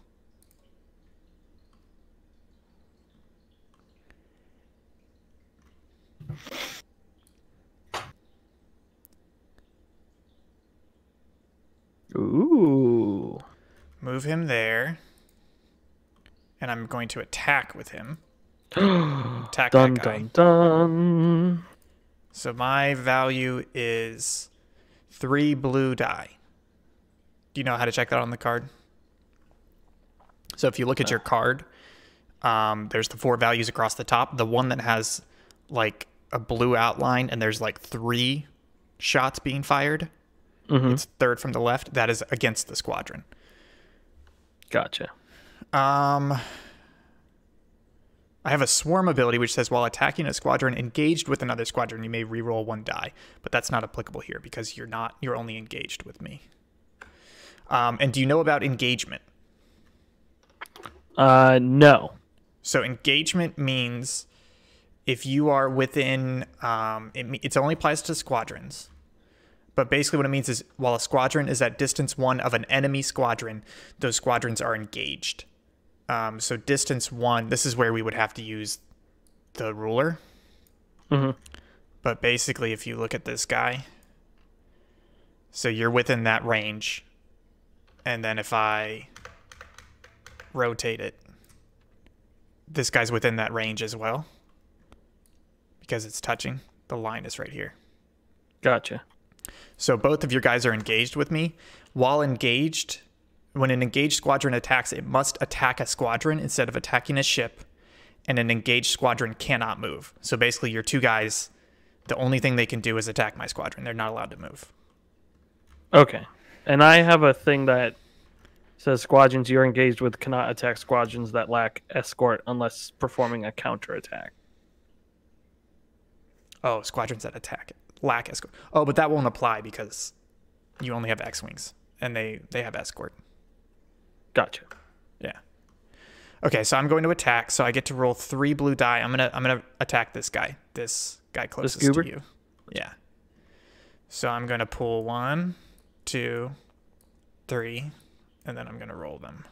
Ooh. Move him there. And I'm going to attack with him. Attack dun, that guy. Dun, dun. So my value is three blue die. Do you know how to check that on the card? So if you look at your card, um, there's the four values across the top. The one that has like a blue outline and there's like three shots being fired. Mm-hmm. It's third from the left. That is against the squadron. Gotcha. Um, I have a swarm ability, which says while attacking a squadron engaged with another squadron, you may reroll one die. But that's not applicable here because you're not. You're only engaged with me. Um, and do you know about engagement? Uh, no. So engagement means if you are within, um, it, it only applies to squadrons. But basically what it means is while a squadron is at distance one of an enemy squadron, those squadrons are engaged. Um, so distance one, this is where we would have to use the ruler. Mm-hmm. But basically if you look at this guy, so you're within that range. And then if I rotate it, this guy's within that range as well. Because it's touching. The line is right here. Gotcha. So both of your guys are engaged with me. While engaged, when an engaged squadron attacks, it must attack a squadron instead of attacking a ship, and an engaged squadron cannot move. So basically your two guys, the only thing they can do is attack my squadron. They're not allowed to move. Okay. And I have a thing that says squadrons you're engaged with cannot attack squadrons that lack escort unless performing a counterattack. Oh, squadrons that attack it. Lack escort. Oh, but that won't apply because you only have X-Wings and they, they have escort. Gotcha. Yeah. Okay, so I'm going to attack. So I get to roll three blue die. I'm gonna I'm gonna attack this guy. This guy closest this to you. Yeah. So I'm gonna pull one, two, three, and then I'm gonna roll them.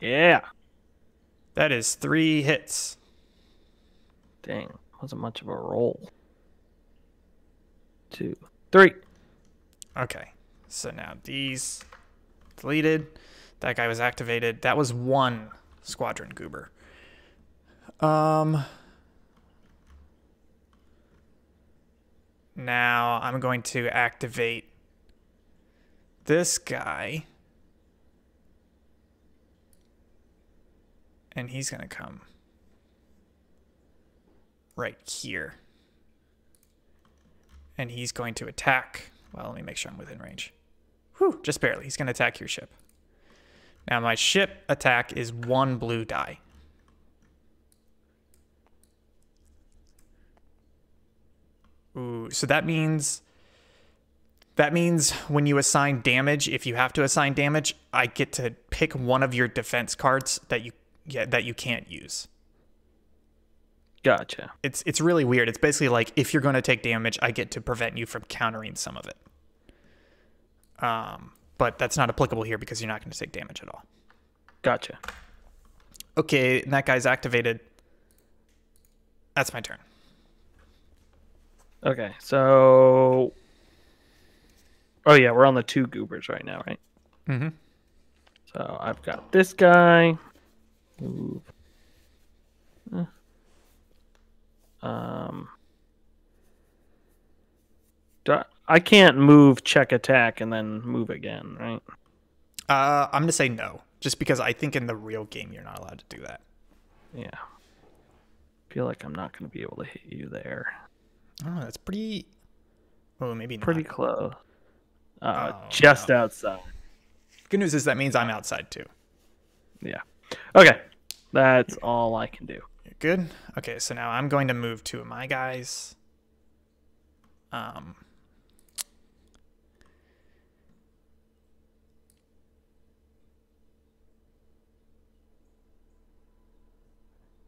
Yeah. That is three hits. Dang. Wasn't much of a roll. Two, three. Okay. So now these deleted. That guy was activated. That was one squadron goober. Um. Now I'm going to activate this guy. And he's going to come right here. And he's going to attack. Well, let me make sure I'm within range. Whew, just barely. He's going to attack your ship. Now my ship attack is one blue die. Ooh, so that means that means when you assign damage, if you have to assign damage, I get to pick one of your defense cards that you yeah, that you can't use. Gotcha. It's it's really weird. It's basically like if you're going to take damage, I get to prevent you from countering some of it. Um, but that's not applicable here because you're not going to take damage at all. Gotcha. Okay, and that guy's activated. That's my turn. Okay, so... Oh, yeah, we're on the two goobers right now, right? Mm-hmm. So I've got this guy. Ooh. Uh. Um, I, I can't move, check attack, and then move again, right? Uh, I'm going to say no, just because I think in the real game you're not allowed to do that. Yeah. I feel like I'm not going to be able to hit you there. Oh, that's pretty... Oh, maybe not. Pretty close. Uh, oh, just no. Outside. Good news is that means I'm outside, too. Yeah. Okay. That's all I can do. Good. Okay, so now I'm going to move two of my guys. Um,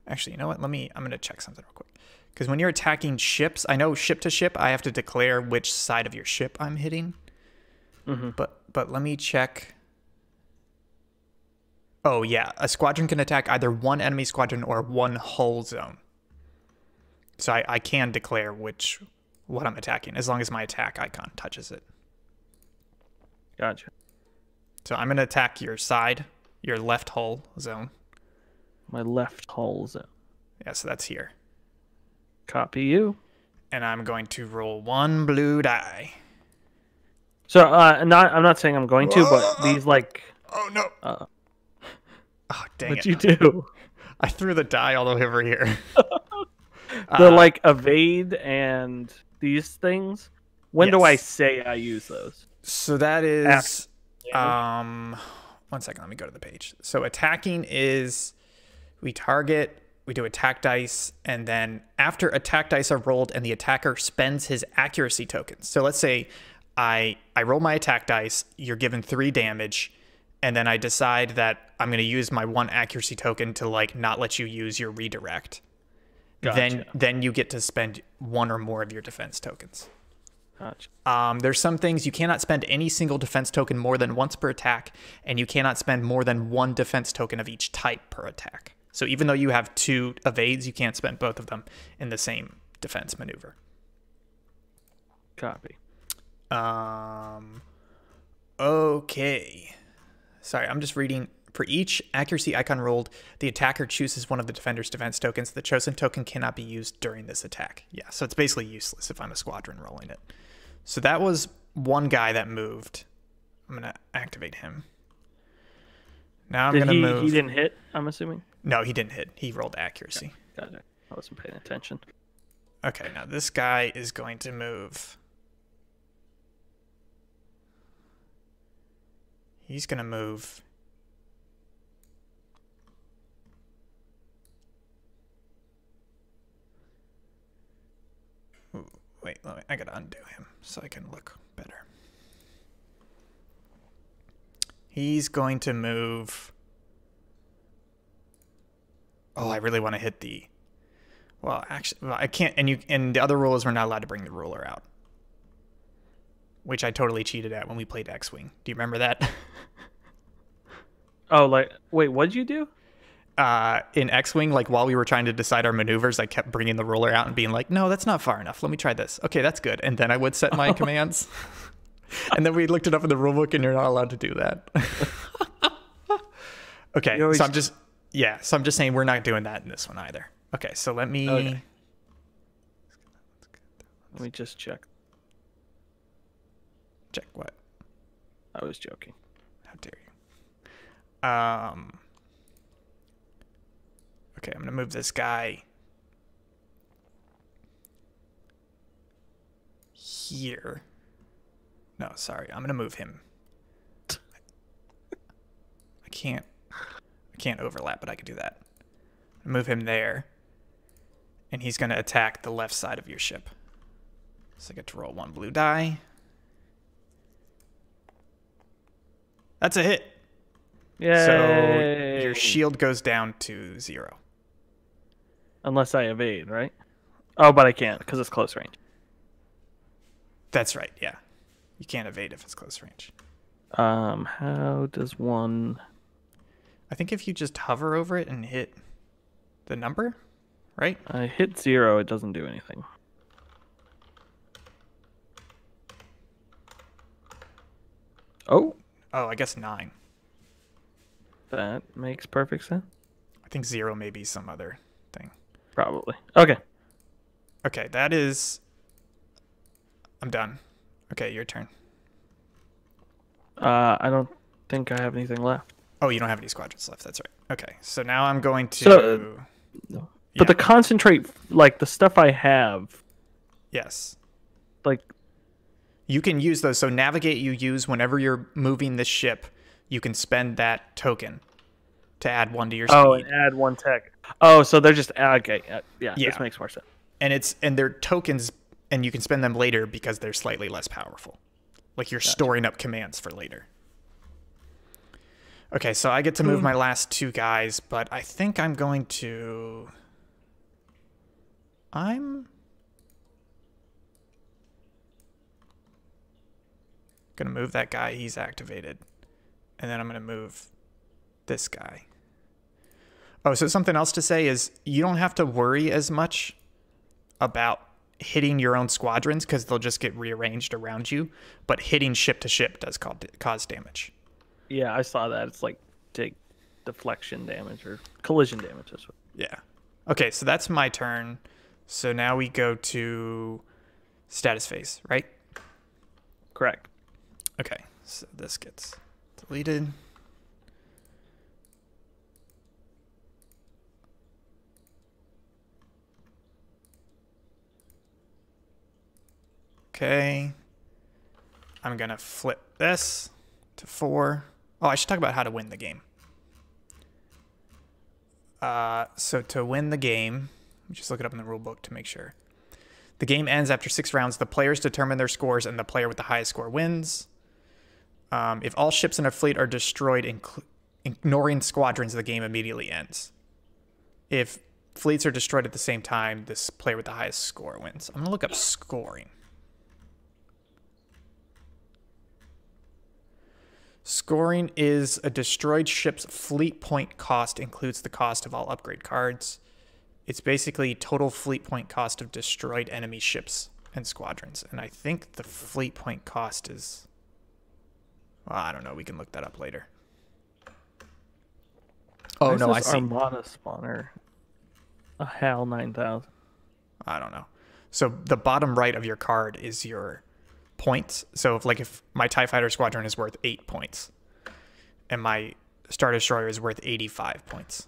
actually, you know what? Let me. I'm going to check something real quick. Because when you're attacking ships, I know ship to ship, I have to declare which side of your ship I'm hitting. Mm-hmm. But but let me check. Oh, yeah. A squadron can attack either one enemy squadron or one hull zone. So I, I can declare which what I'm attacking, as long as my attack icon touches it. Gotcha. So I'm going to attack your side, your left hull zone. My left hull zone. Yeah, so that's here. Copy you. And I'm going to roll one blue die. So uh, not, I'm not saying I'm going to, Whoa. But these like... Oh, no. Uh, Oh, dang What'd it. You do? I threw the die all over here. The, uh, like, evade and these things. When yes. do I say I use those? So that is... Um, one second, let me go to the page. So attacking is we target, we do attack dice, and then after attack dice are rolled and the attacker spends his accuracy tokens. So let's say I, I roll my attack dice, you're given three damage, and then I decide that I'm going to use my one accuracy token to like not let you use your redirect. Gotcha. Then then you get to spend one or more of your defense tokens. Gotcha. Um, there's some things you cannot spend any single defense token more than once per attack, and you cannot spend more than one defense token of each type per attack. So even though you have two evades, you can't spend both of them in the same defense maneuver. Copy. Um, okay. Sorry, I'm just reading. For each accuracy icon rolled, the attacker chooses one of the defender's defense tokens. The chosen token cannot be used during this attack. Yeah, so it's basically useless if I'm a squadron rolling it. So that was one guy that moved. I'm going to activate him. Now I'm going to move. He didn't hit, I'm assuming? No, he didn't hit. He rolled accuracy. Got it. Got it. I wasn't paying attention. Okay, now this guy is going to move. He's going to move Ooh, wait, let me, I got to undo him so I can look better. He's going to move. Oh, I really want to hit the Well, actually well, I can't and you and the other rule is we're not allowed to bring the ruler out. Which I totally cheated at when we played X-Wing. Do you remember that? Oh, like, wait, what'd you do? Uh, in X-Wing, like, while we were trying to decide our maneuvers, I kept bringing the ruler out and being like, no, that's not far enough. Let me try this. Okay, that's good. And then I would set my commands. And then we looked it up in the rulebook, and you're not allowed to do that. Okay, always... so I'm just, yeah, so I'm just saying we're not doing that in this one either. Okay, so let me... Okay. Let me just check Check what? I was joking. How dare you? Um. Okay, I'm gonna move this guy here. No, sorry, I'm gonna move him. I can't. I can't overlap, but I can do that. Move him there, and he's gonna attack the left side of your ship. So I get to roll one blue die. That's a hit. Yeah. So your shield goes down to zero. Unless I evade, right? Oh, but I can't because it's close range. That's right. Yeah, you can't evade if it's close range. Um, how does one? I think if you just hover over it and hit the number, right? I hit zero. It doesn't do anything. Oh. Oh, I guess nine. That makes perfect sense. I think zero may be some other thing. Probably. Okay. Okay, that is... I'm done. Okay, your turn. Uh, I don't think I have anything left. Oh, you don't have any squadrons left. That's right. Okay, so now I'm going to... So, uh, no. Yeah. But the concentrate, like the stuff I have... Yes. Like... You can use those. So navigate you use whenever you're moving the ship, you can spend that token to add one to your speed. Oh, and add one tech. Oh, so they're just okay. Uh, yeah, yeah, this makes more sense. And it's and they're tokens, and you can spend them later because they're slightly less powerful. Like you're gotcha. Storing up commands for later. Okay, so I get to move mm. my last two guys, but I think I'm going to. I'm. Gonna move that guy, he's activated, and then I'm gonna move this guy. Oh, so something else to say is you don't have to worry as much about hitting your own squadrons because they'll just get rearranged around you, but hitting ship to ship does cause damage. Yeah, I saw that. It's like take deflection damage or collision damage. Yeah. Okay, so that's my turn. So now we go to status phase, right? Correct. Okay, so this gets deleted. Okay. I'm going to flip this to four. Oh, I should talk about how to win the game. Uh, so to win the game, just look it up in the rule book to make sure. The game ends after six rounds. The players determine their scores, and the player with the highest score wins. Um, if all ships in a fleet are destroyed, inc ignoring squadrons, the game immediately ends. If fleets are destroyed at the same time, this player with the highest score wins. I'm going to look up scoring. Scoring is a destroyed ship's fleet point cost, includes the cost of all upgrade cards. It's basically total fleet point cost of destroyed enemy ships and squadrons. And I think the fleet point cost is... Well, I don't know. We can look that up later. Oh, Where's no, I see. Armada spawner. A HAL nine thousand. I don't know. So the bottom right of your card is your points. So if, like, if my TIE Fighter Squadron is worth eight points and my Star Destroyer is worth eighty-five points.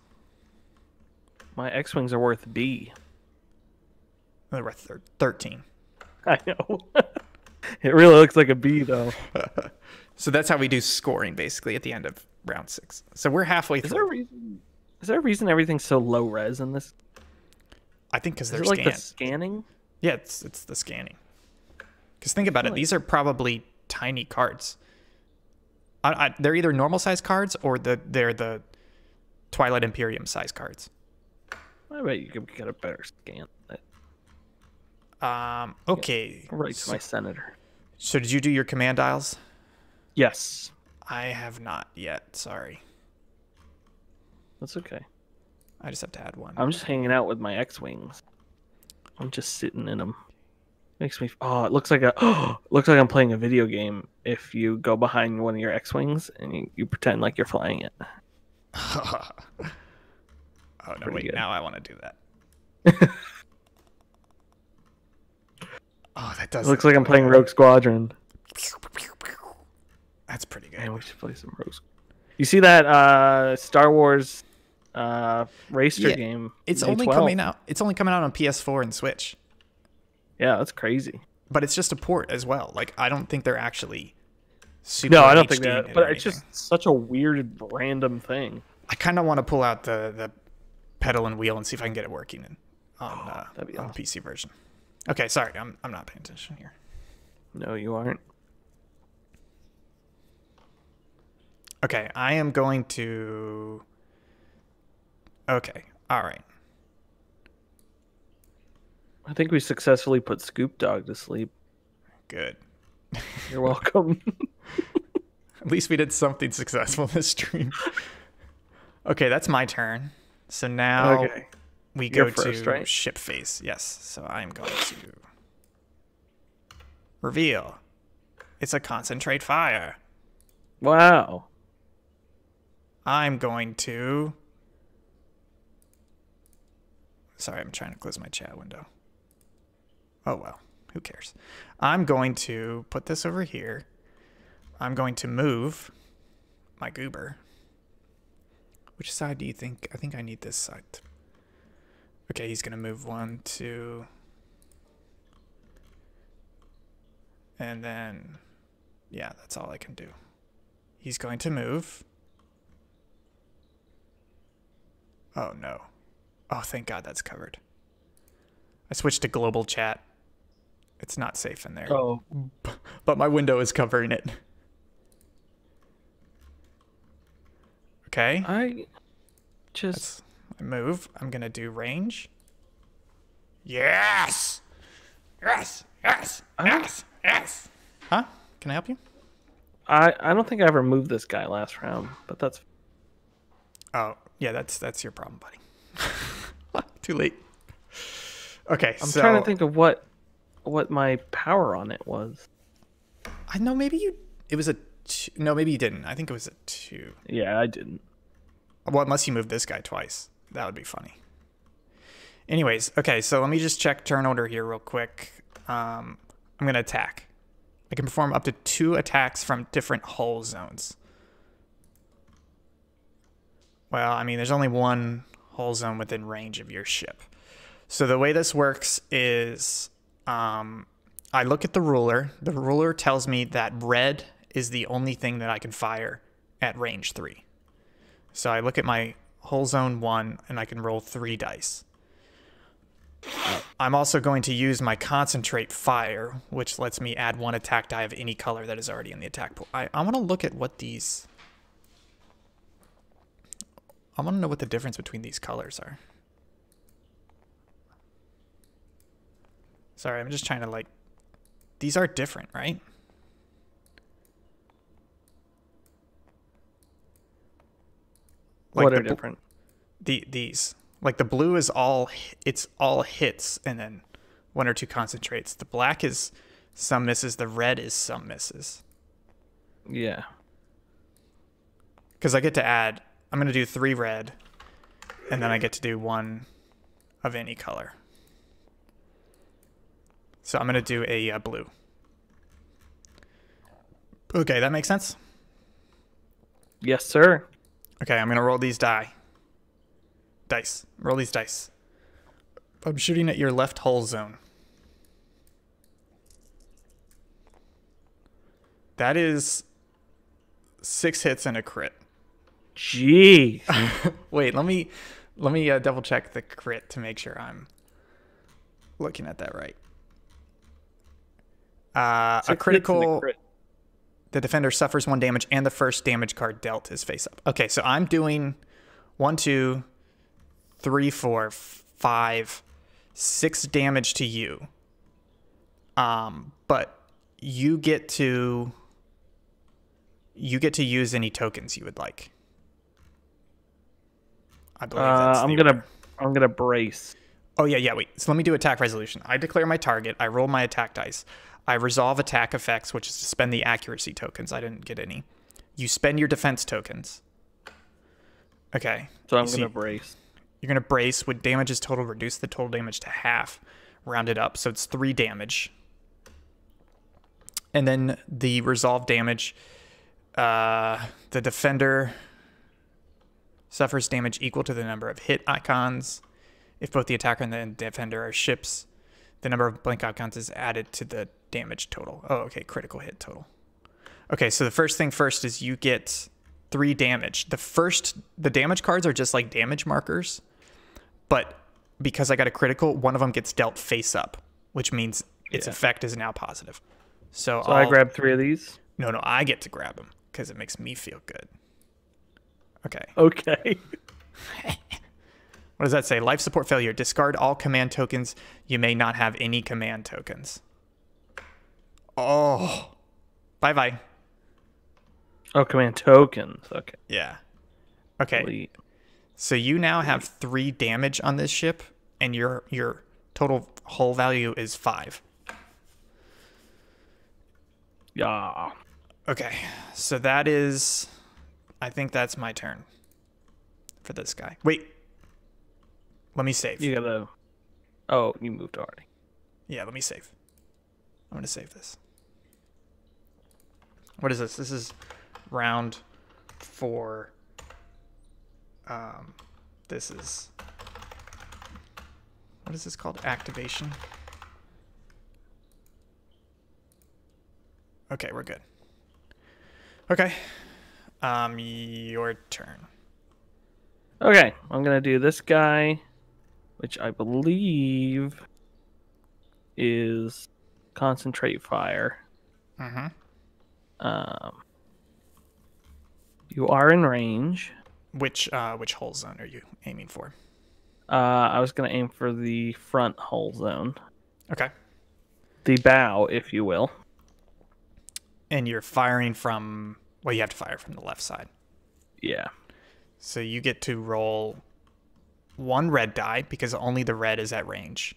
My X-Wings are worth B. They're worth thirteen. I know. It really looks like a B, though. So that's how we do scoring, basically, at the end of round six. So we're halfway through. Is there a reason, is there a reason everything's so low res in this? I think because they're it like scanned. The scanning? Yeah, it's, it's the scanning. Because think about it. Like... These are probably tiny cards. I, I, they're either normal-sized cards or the they're the Twilight Imperium-size cards. I bet you could get a better scan. Um, okay. Right to my senator. So did you do your command dials? Yes. I have not yet. Sorry. That's okay. I just have to add one. I'm just hanging out with my X-Wings. I'm just sitting in them. Makes me... Oh, it looks like a... Oh, looks like I'm playing a video game if you go behind one of your X-Wings and you, you pretend like you're flying it. Oh, no, Pretty wait. Good. Now I want to do that. Oh, that does... It looks like I'm playing Rogue Squadron. That's pretty good. Man, we should play some Rogue Squadron. You see that uh, Star Wars uh, racer yeah. game? It's only coming out. It's only coming out on P S four and Switch. Yeah, that's crazy. But it's just a port as well. Like, I don't think they're actually super. No, I don't H D think that. But it's just such a weird, random thing. I kind of want to pull out the the pedal and wheel and see if I can get it working in, on oh, uh, that'd be on awesome. P C version. Okay, sorry, I'm I'm not paying attention here. No, you aren't. Okay, I am going to... Okay, all right. I think we successfully put Scoop Dog to sleep. Good. You're welcome. At least we did something successful this stream. Okay, that's my turn. So now okay. we You're go first, to right? ship phase. Yes, so I'm going to... Reveal. It's a concentrate fire. Wow. I'm going to... Sorry, I'm trying to close my chat window. Oh, well. Who cares? I'm going to put this over here. I'm going to move my goober. Which side do you think? I think I need this side. Okay, he's going to move one, two. And then, yeah, that's all I can do. He's going to move. Oh, no. Oh, thank God that's covered. I switched to global chat. It's not safe in there. Oh. But my window is covering it. Okay. I just... I move. I'm going to do range. Yes! Yes! Yes! Yes! Yes! Huh? Can I help you? I, I don't think I ever moved this guy last round, but that's... Oh, yeah, that's that's your problem, buddy. Too late. Okay, I'm so, trying to think of what what my power on it was. I know maybe you it was a two, no maybe you didn't. I think it was a two. Yeah, I didn't. Well, unless you moved this guy twice, that would be funny. Anyways, okay, so let me just check turn order here real quick. Um, I'm gonna attack. I can perform up to two attacks from different hull zones. Well, I mean, there's only one hull zone within range of your ship. So the way this works is um, I look at the ruler. The ruler tells me that red is the only thing that I can fire at range three. So I look at my hull zone one, and I can roll three dice. I'm also going to use my concentrate fire, which lets me add one attack die of any color that is already in the attack pool. I, I want to look at what these... I want to know what the difference between these colors are. Sorry, I'm just trying to like... These are different, right? Like what are the different? The These. Like the blue is all, it's all hits and then one or two concentrates. The black is some misses. The red is some misses. Yeah. Because I get to add, I'm going to do three red and then I get to do one of any color. So I'm going to do a uh, blue. Okay, that makes sense? Yes, sir. Okay, I'm going to roll these die. Dice. Roll these dice. I'm shooting at your left hull zone. That is six hits and a crit. Jeez. Wait, let me let me uh, double check the crit to make sure I'm looking at that right. Uh, a critical. Crit. The defender suffers one damage, and the first damage card dealt is face up. Okay, so I'm doing one, two. Three, four, five, six damage to you. Um, but you get to you get to use any tokens you would like. I believe uh, that's. I'm gonna order. I'm gonna brace. Oh yeah, yeah. Wait. So let me do attack resolution. I declare my target. I roll my attack dice. I resolve attack effects, which is to spend the accuracy tokens. I didn't get any. You spend your defense tokens. Okay. So I'm you gonna see. brace. You're going to brace. With damage is total, reduce the total damage to half, round it up. So it's three damage. And then the resolve damage Uh, the defender suffers damage equal to the number of hit icons. If both the attacker and the defender are ships, the number of blank icons is added to the damage total. Oh, okay, critical hit total. Okay, so the first thing first is you get three damage. The first, the damage cards are just like damage markers, but because I got a critical, one of them gets dealt face up, which means its yeah. effect is now positive. So, so I grab three of these? No, no, I get to grab them because it makes me feel good. Okay. Okay. What does that say? Life support failure. Discard all command tokens. You may not have any command tokens. Oh. Bye-bye. Oh, command tokens. Okay. Yeah. Okay. Elite. So you now have three damage on this ship, and your your total hull value is five. Yeah. Okay. So that is... I think that's my turn for this guy. Wait. Let me save. You gotta... Oh, you moved already. Yeah, let me save. I'm gonna save this. What is this? This is round four. Um, this is... What is this called? Activation. Okay, we're good. Okay. Um, your turn. Okay, I'm gonna do this guy, which I believe is concentrate fire. Mm-hmm. Um, you are in range. Which uh, which hull zone are you aiming for? Uh, I was gonna aim for the front hull zone. Okay. The bow, if you will. And you're firing from... Well, you have to fire from the left side. Yeah. So you get to roll one red die because only the red is at range.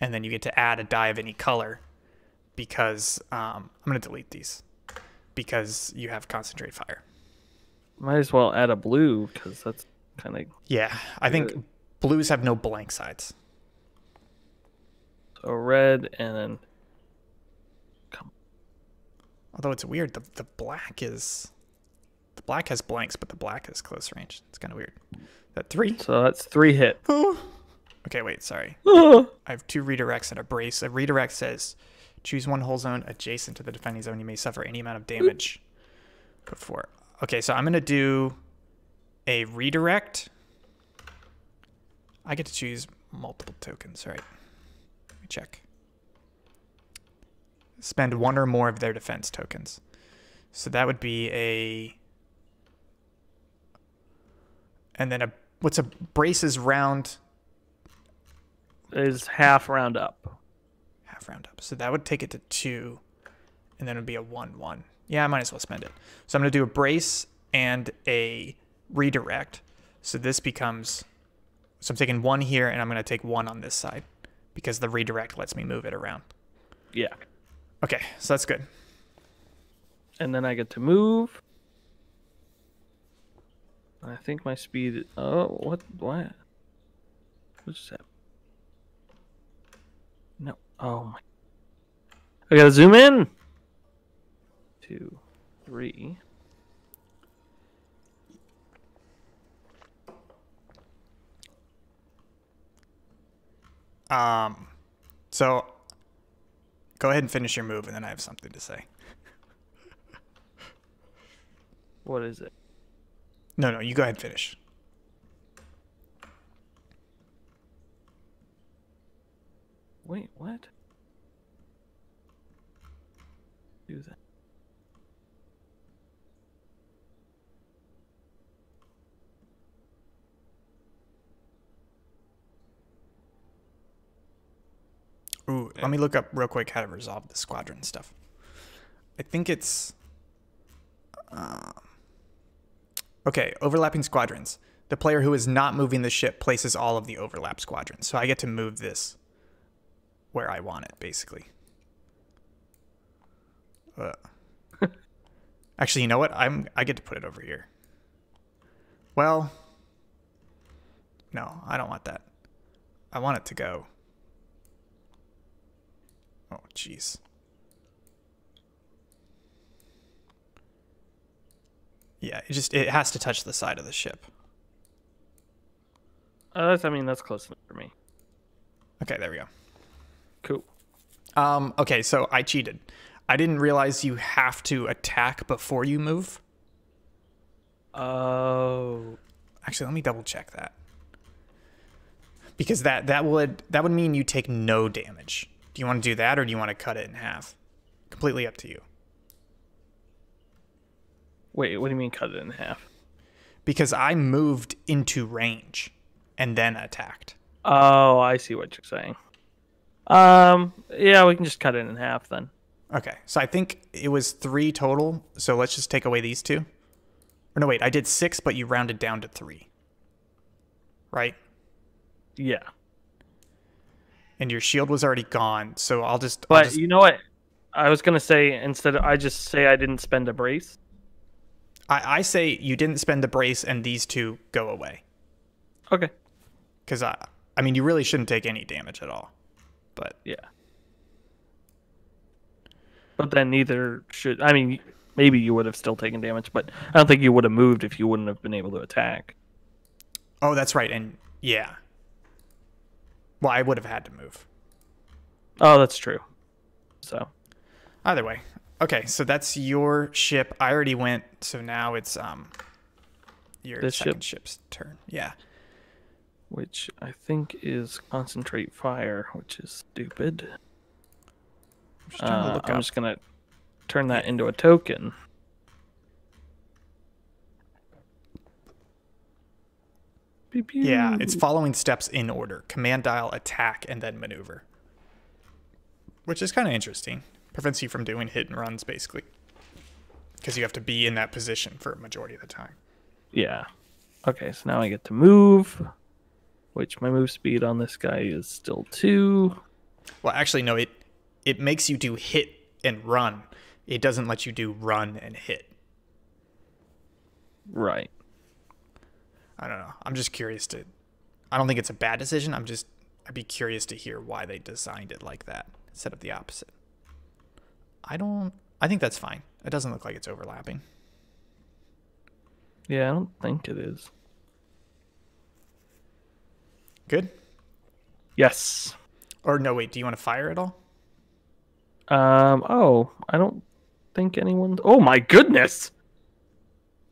And then you get to add a die of any color because... Um, I'm going to delete these because you have concentrate fire. Might as well add a blue because that's kind of... Yeah, I think good. Blues have no blank sides. So red and then... Although it's weird, the, the black is... The black has blanks, but the black is close range. It's kind of weird. Is that three? So that's three hit. Oh. Okay, wait, sorry. Oh. I have two redirects and a brace. A redirect says, choose one hull zone adjacent to the defending zone. You may suffer any amount of damage before. Okay, so I'm going to do a redirect. I get to choose multiple tokens, right? Let me check. Spend one or more of their defense tokens. So that would be a... And then a... What's a... Brace's round... Is half round up. Half round up. So that would take it to two. And then it would be a one, one. Yeah, I might as well spend it. So I'm going to do a brace and a redirect. So this becomes... So I'm taking one here, and I'm going to take one on this side. Because the redirect lets me move it around. Yeah. Okay, so that's good. And then I get to move. I think my speed... Oh, what? What? What just happened? No. Oh, my... I gotta zoom in! Two, three... Um, so... Go ahead and finish your move, and then I have something to say. What is it? No, no, you go ahead and finish. Wait, what? Do that. Ooh, let me look up real quick how to resolve the squadron stuff. I think it's... Uh, okay, overlapping squadrons. The player who is not moving the ship places all of the overlap squadrons. So I get to move this where I want it, basically. Uh. Actually, you know what? I'm, I get to put it over here. Well, no, I don't want that. I want it to go... Oh, jeez. Yeah, it just it has to touch the side of the ship. Uh, that's, I mean, that's close enough for me. Okay, there we go. Cool. Um, okay, so I cheated. I didn't realize you have to attack before you move. Oh. Actually, let me double check that. Because that, that would that would mean you take no damage. Do you want to do that, or do you want to cut it in half? Completely up to you. Wait, what do you mean cut it in half? Because I moved into range and then attacked. Oh, I see what you're saying. Um, yeah, we can just cut it in half then. Okay, so I think it was three total, so let's just take away these two. Or no, wait, I did six, but you rounded down to three. Right? Yeah. And your shield was already gone, so I'll just... But I'll just... you know what? I was going to say, instead of, I just say I didn't spend a brace. I, I say you didn't spend the brace and these two go away. Okay. Because, I, I mean, you really shouldn't take any damage at all. But... Yeah. But then neither should... I mean, maybe you would have still taken damage, but I don't think you would have moved if you wouldn't have been able to attack. Oh, that's right, and yeah. Well, I would have had to move. Oh, that's true. So. Either way. Okay, so that's your ship. I already went, so now it's um your this second ship. ship's turn. Yeah. Which I think is concentrate fire, which is stupid. I'm just, uh, to look I'm just gonna turn that into a token. Yeah, it's following steps in order: command dial, attack, and then maneuver. Which is kind of interesting. Prevents you from doing hit and runs basically, because you have to be in that position for a majority of the time. Yeah. Okay, so now I get to move, which my move speed on this guy is still two. Well, actually, no. It. It makes you do hit and run. It doesn't let you do run and hit. Right. I don't know. I'm just curious to... I don't think it's a bad decision. I'm just... I'd be curious to hear why they designed it like that instead of the opposite. I don't... I think that's fine. It doesn't look like it's overlapping. Yeah, I don't think it is. Good? Yes. Or no, wait. Do you want to fire at all? Um, oh, I don't think anyone... Oh, my goodness!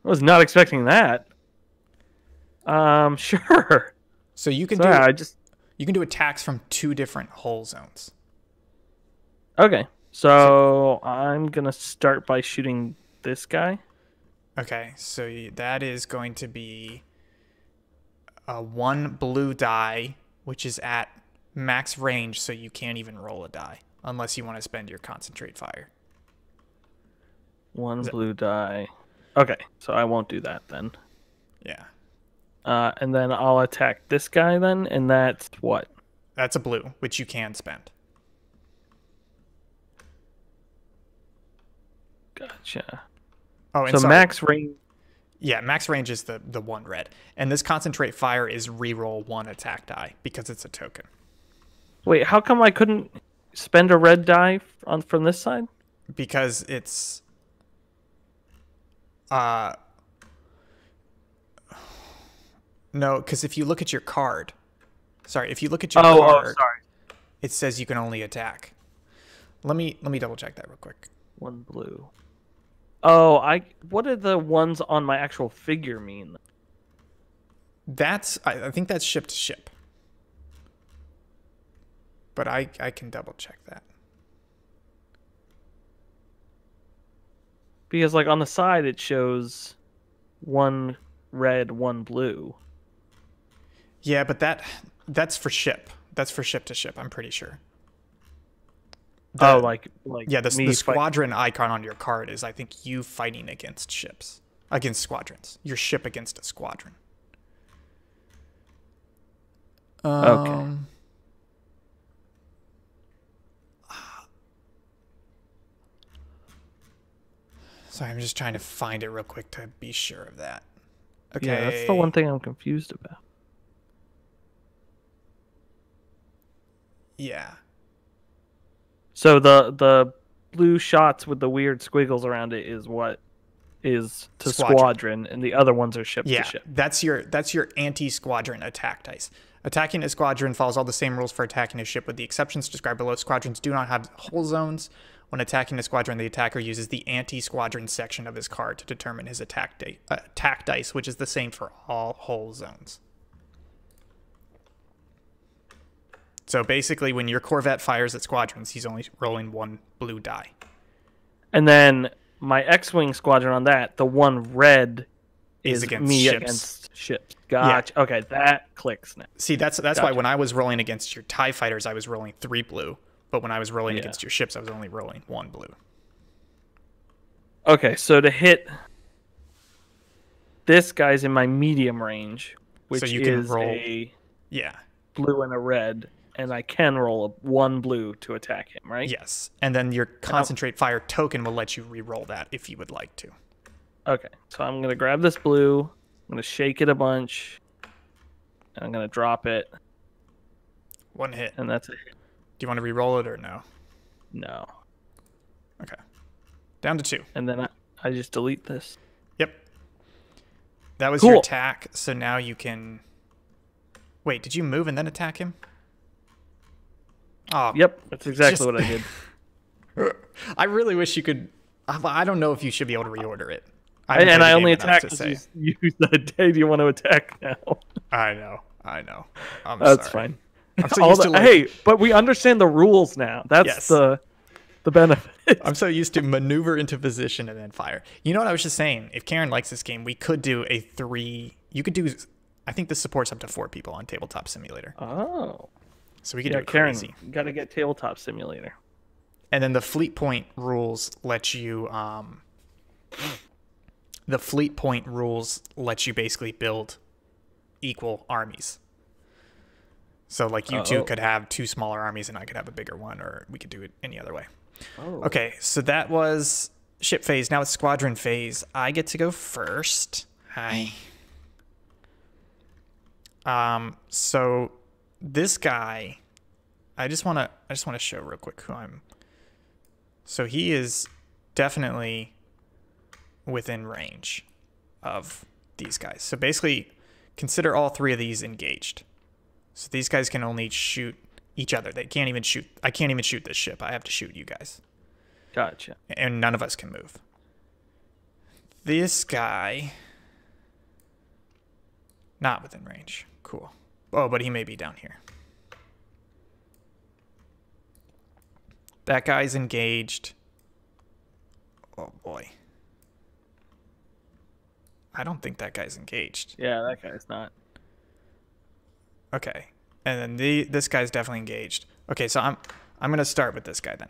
I was not expecting that. Um, sure. So you can Sorry, do... I just... You can do attacks from two different hull zones. Okay. So, so... I'm gonna start by shooting this guy. Okay, so that is going to be... Uh, one blue die, which is at max range, so you can't even roll a die. Unless you want to spend your concentrate fire. One blue die. Okay, so I won't do that then. Yeah. Uh, and then I'll attack this guy then, and that's what? That's a blue, which you can spend. Gotcha. Oh, and so sorry. max range. Yeah, max range is the, the one red. And this concentrate fire is reroll one attack die because it's a token. Wait, how come I couldn't... Spend a red die on from this side? Because it's... Uh, no, because if you look at your card... Sorry, if you look at your oh, card... Oh, sorry. It says you can only attack. Let me let me double check that real quick. One blue. Oh, I... What did the ones on my actual figure mean? That's... I, I think that's ship to ship. But I, I can double check that. Because like on the side it shows one red, one blue. Yeah, but that that's for ship. That's for ship to ship, I'm pretty sure. The, oh, like like yeah, the, the squadron icon on your card is I think you fighting against ships. Against squadrons. Your ship against a squadron. Um, okay. So I'm just trying to find it real quick to be sure of that. Okay. Yeah, that's the one thing I'm confused about. Yeah. So the the blue shots with the weird squiggles around it is what is to squadron, squadron and the other ones are ship yeah, to ship. That's your that's your anti-squadron attack dice. Attacking a squadron follows all the same rules for attacking a ship, with the exceptions described below. Squadrons do not have hull zones. When attacking a squadron, the attacker uses the anti-squadron section of his card to determine his attack, di uh, attack dice, which is the same for all hull zones. So basically, when your Corvette fires at squadrons, he's only rolling one blue die. And then my X-Wing squadron on that, the one red is, is against me ships. against ships. Gotcha. Yeah. Okay, that clicks now. See, that's that's gotcha. why when I was rolling against your TIE fighters, I was rolling three blue. But when I was rolling yeah. against your ships, I was only rolling one blue. Okay, so to hit this guy's in my medium range, which so you can is roll a yeah. blue and a red, and I can roll a one blue to attack him, right? Yes, and then your concentrate fire token will let you re-roll that if you would like to. Okay, so I'm going to grab this blue, I'm going to shake it a bunch, and I'm going to drop it. One hit. And that's it. Do you want to re-roll it or no? No. Okay. Down to two. And then I, I just delete this. Yep. That was cool. your attack, so now you can... Wait, did you move and then attack him? Oh, yep, that's exactly just... what I did. I really wish you could... I don't know if you should be able to reorder it. I and I only attack because you used the day you want to attack now. I know. I know. I'm that's sorry. fine. I'm so used the, to like, hey, but we understand the rules now. That's yes. the the benefit. I'm so used to maneuver into position and then fire. You know what I was just saying? If Karen likes this game, we could do a three. You could do. I think this supports up to four people on Tabletop Simulator. Oh. So we could yeah, do it crazy. Karen, got to get Tabletop Simulator. And then the fleet point rules let you. Um, the fleet point rules let you basically build equal armies. So, like, you uh-oh. two could have two smaller armies and I could have a bigger one, or we could do it any other way. Oh. Okay, so that was ship phase. Now it's squadron phase. I get to go first. Hi. Um, so this guy, I just want to, I just want to show real quick who I'm. So he is definitely within range of these guys. So basically, consider all three of these engaged. So these guys can only shoot each other. They can't even shoot. I can't even shoot this ship. I have to shoot you guys. Gotcha. And none of us can move. This guy. Not within range. Cool. Oh, but he may be down here. That guy's engaged. Oh, boy. I don't think that guy's engaged. Yeah, that guy's not. Okay, and then the this guy's definitely engaged. Okay, so I'm I'm gonna start with this guy then.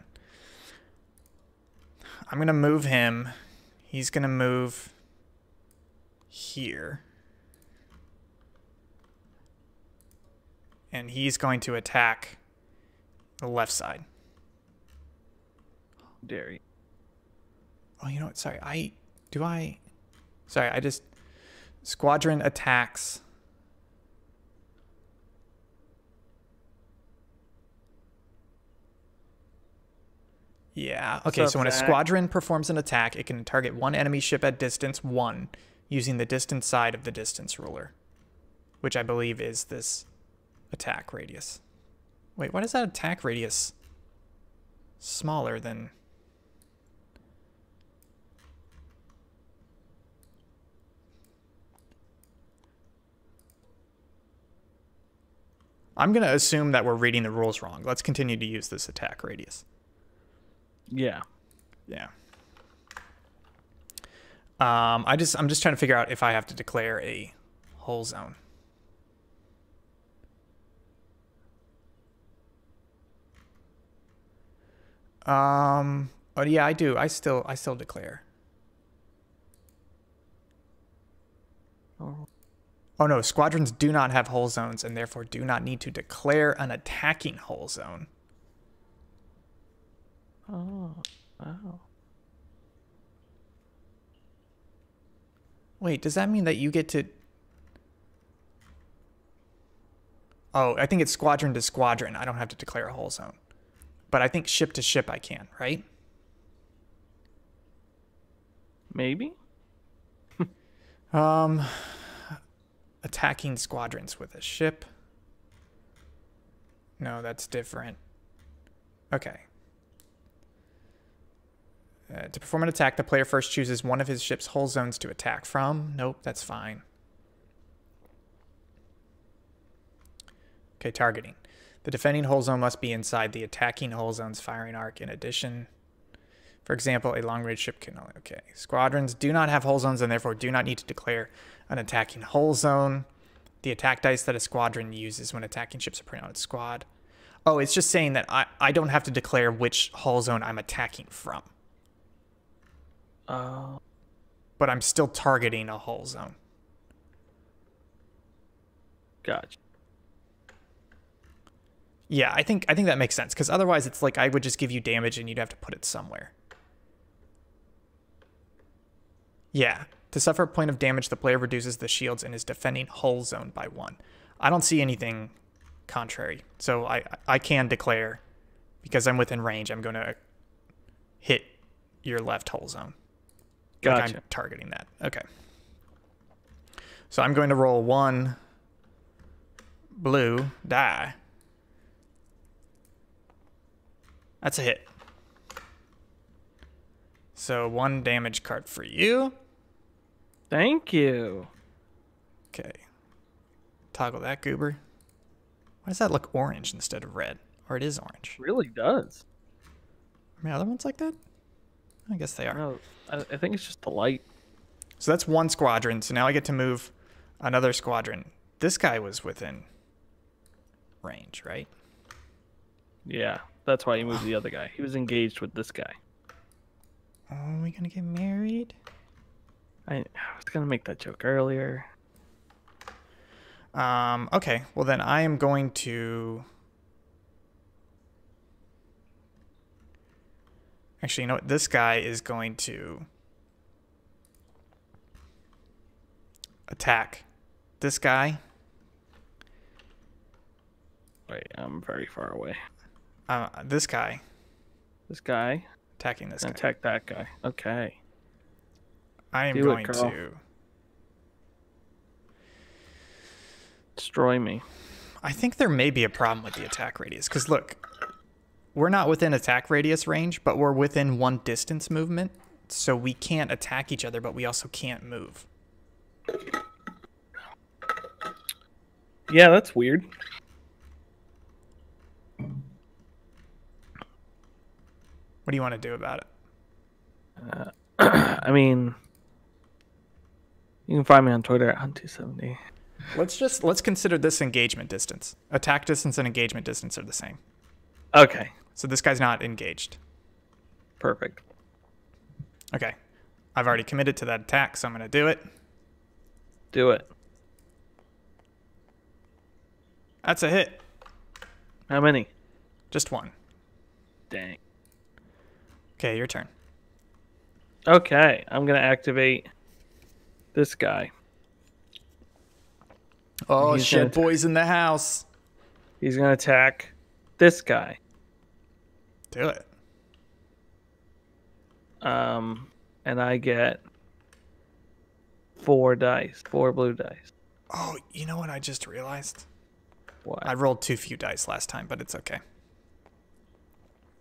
I'm gonna move him. He's gonna move here, and he's going to attack the left side. Dare you? Oh, you know what? Sorry, I do I. Sorry, I just squadron attacks. Yeah, okay, so, so when a squadron performs an attack, it can target one enemy ship at distance one using the distance side of the distance ruler, which I believe is this attack radius. Wait, why is that attack radius smaller than... I'm going to assume that we're reading the rules wrong. Let's continue to use this attack radius. Yeah. Yeah. Um, I just, I'm just trying to figure out if I have to declare a hull zone. Um, oh yeah, I do. I still, I still declare. Oh. Oh no, squadrons do not have hull zones and therefore do not need to declare an attacking hull zone. Oh, wow. Wait, does that mean that you get to... Oh, I think it's squadron to squadron. I don't have to declare a hull zone. But I think ship to ship I can, right? Maybe? Um, attacking squadrons with a ship. No, that's different. Okay. Uh, to perform an attack, the player first chooses one of his ship's hull zones to attack from. Nope, that's fine. Okay, targeting. The defending hull zone must be inside the attacking hull zone's firing arc in addition. For example, a long-range ship can only... Okay. Squadrons do not have hull zones and therefore do not need to declare an attacking hull zone. The attack dice that a squadron uses when attacking ships are printed on its squad. Oh, it's just saying that I, I don't have to declare which hull zone I'm attacking from. Uh, but I'm still targeting a hull zone. Gotcha. Yeah, I think I think that makes sense, because otherwise it's like I would just give you damage and you'd have to put it somewhere. Yeah. To suffer a point of damage, the player reduces the shields in his defending hull zone by one. I don't see anything contrary. So I, I can declare, because I'm within range, I'm going to hit your left hull zone. Gotcha. Like I'm targeting that. Okay. So I'm going to roll one blue die. That's a hit. So one damage card for you. Thank you. Okay. Toggle that goober. Why does that look orange instead of red? Or it is orange. It really does. Are there other ones like that? I guess they are. No, I, I think it's just the light. So that's one squadron. So now I get to move another squadron. This guy was within range, right? Yeah. That's why he moved the other guy. He was engaged with this guy. Are we gonna get married? I, I was gonna make that joke earlier. Um. Okay. Well, then I am going to. Actually, you know what? This guy is going to attack this guy. Wait, I'm very far away. Uh, this guy. This guy? Attacking this guy. Attack that guy. Okay. I am going to... Destroy me. I think there may be a problem with the attack radius. Because look, we're not within attack radius range, but we're within one distance movement. So we can't attack each other, but we also can't move. Yeah, that's weird. What do you want to do about it? Uh, I mean, you can find me on Twitter at Hunt two seventy. Let's just let's consider this engagement distance. Attack distance and engagement distance are the same. Okay. So this guy's not engaged. Perfect. Okay. I've already committed to that attack, so I'm going to do it. Do it. That's a hit. How many? Just one. Dang. Okay, your turn. Okay, I'm going to activate this guy. Oh, He's shit, boys in the house. He's going to attack this guy. Do it. Um, and I get four dice, four blue dice. Oh, you know what I just realized? What? I rolled too few dice last time, but it's okay.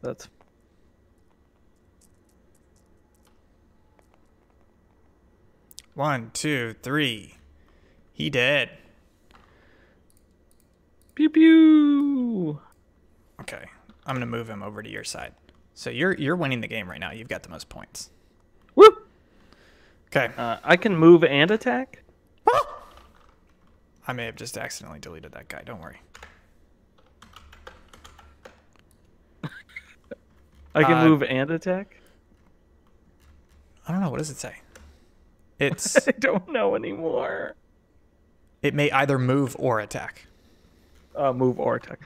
That's One, two, three. He dead. Pew pew. Okay, I'm gonna move him over to your side. So you're you're winning the game right now. You've got the most points. Whoop. Okay. Uh, I can move and attack. Ah! I may have just accidentally deleted that guy. Don't worry. I can uh, move and attack. I don't know. What does it say? It's I don't know anymore. It may either move or attack. Uh, move or attack.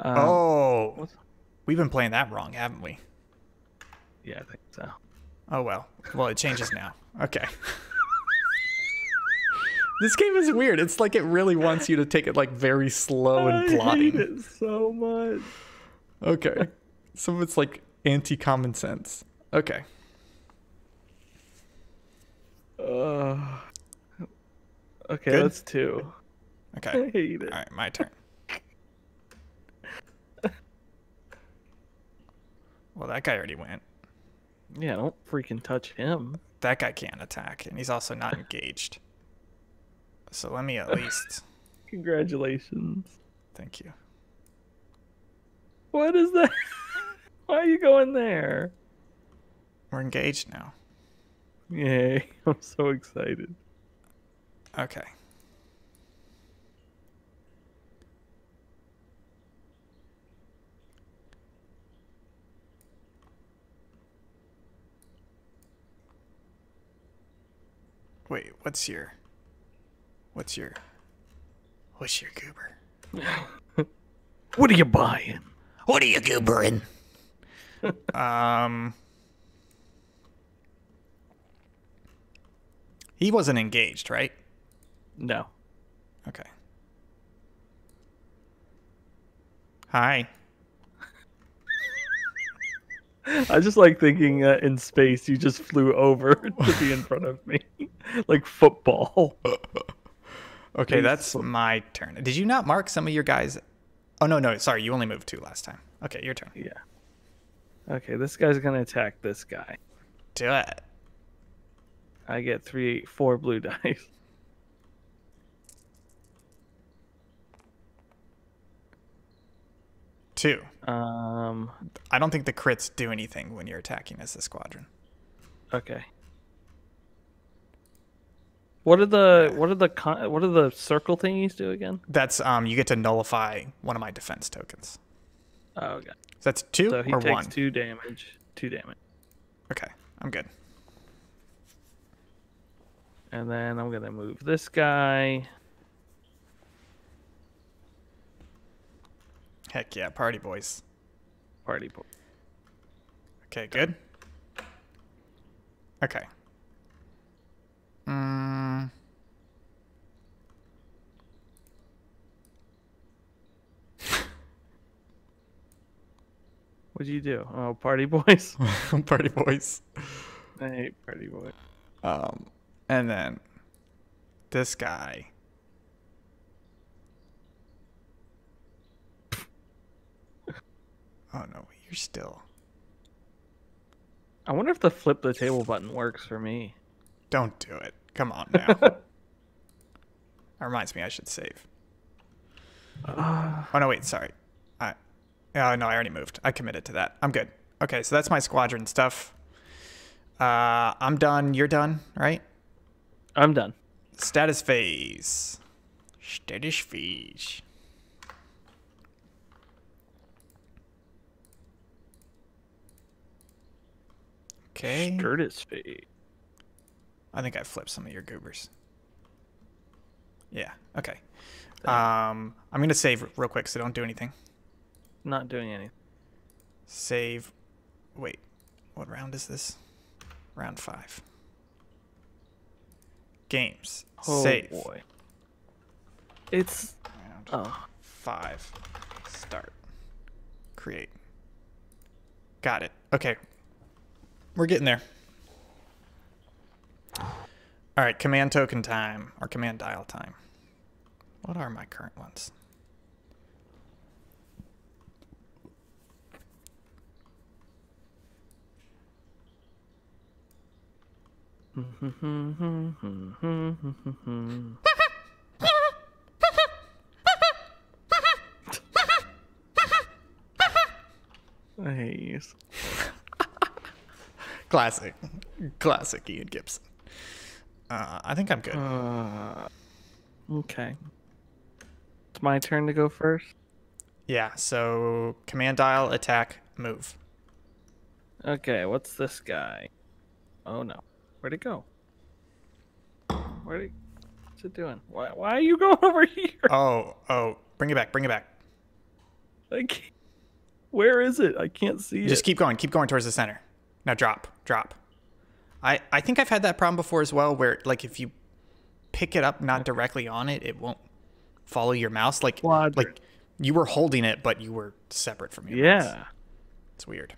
Um, oh, what's... we've been playing that wrong, haven't we? Yeah, I think so. Oh well. Well, it changes now. Okay. This game is weird. It's like it really wants you to take it like very slow and plodding. I hate it so much. Okay. Some of it's like anti-common sense. Okay. Uh, Okay, Good? That's two. Okay. I hate it. All right, my turn. Well, that guy already went. Yeah, don't freaking touch him. That guy can't attack, and he's also not engaged. So let me at least... Congratulations. Thank you. What is that? Why are you going there? We're engaged now. Yay, I'm so excited. Okay. Wait, what's your... What's your... What's your goober? What are you buying? What are you goobering? um... He wasn't engaged, right? No. Okay. Hi. I just like thinking uh, in space you just flew over to be in front of me. Like football. Okay, that's my turn. Did you not mark some of your guys? Oh, no, no. Sorry, you only moved two last time. Okay, your turn. Yeah. Okay, this guy's going to attack this guy. Do it. I get three, four blue dice. Two. Um, I don't think the crits do anything when you're attacking as a squadron. Okay. What are the what are the what are the circle thingies do again? That's um, you get to nullify one of my defense tokens. Oh, okay. So that's two so or one. He takes two damage. Two damage. Okay, I'm good. And then I'm going to move this guy. Heck yeah, party boys. Party boys. Okay, good. Okay. Mm. What'd you do? Oh, party boys. Party boys. I hate party boys. Um... And then this guy. Oh no, you're still. I wonder if the flip the table button works for me. Don't do it. Come on now. That reminds me, I should save. Uh... Oh no, wait, sorry. I. Oh no, I already moved. I committed to that. I'm good. Okay, so that's my squadron stuff. Uh, I'm done. You're done, right? I'm done. Status phase. Status phase. Okay. Status phase. I think I flipped some of your goobers. Yeah. Okay. Um, I'm gonna save real quick, so don't do anything. Not doing anything. Save. Wait. What round is this? Round five. Games. Oh, save. Boy. It's round oh. five. Start. Create. Got it. Okay. We're getting there. All right. Command token time or command dial time. What are my current ones? I hate you. Classic. Classic Ian Gibson. Uh, I think I'm good. Uh, okay. It's my turn to go first? Yeah, so command dial, attack, move. Okay, what's this guy? Oh no. Where'd it go? Where'd it, what's it doing? Why, why are you going over here? Oh, oh, bring it back, bring it back. I can't, where is it? I can't see it. Just keep going, keep going towards the center. Now drop, drop. I, I think I've had that problem before as well where like if you pick it up not directly on it, it won't follow your mouse. Like, like you were holding it, but you were separate from your mouse. Yeah. It's weird.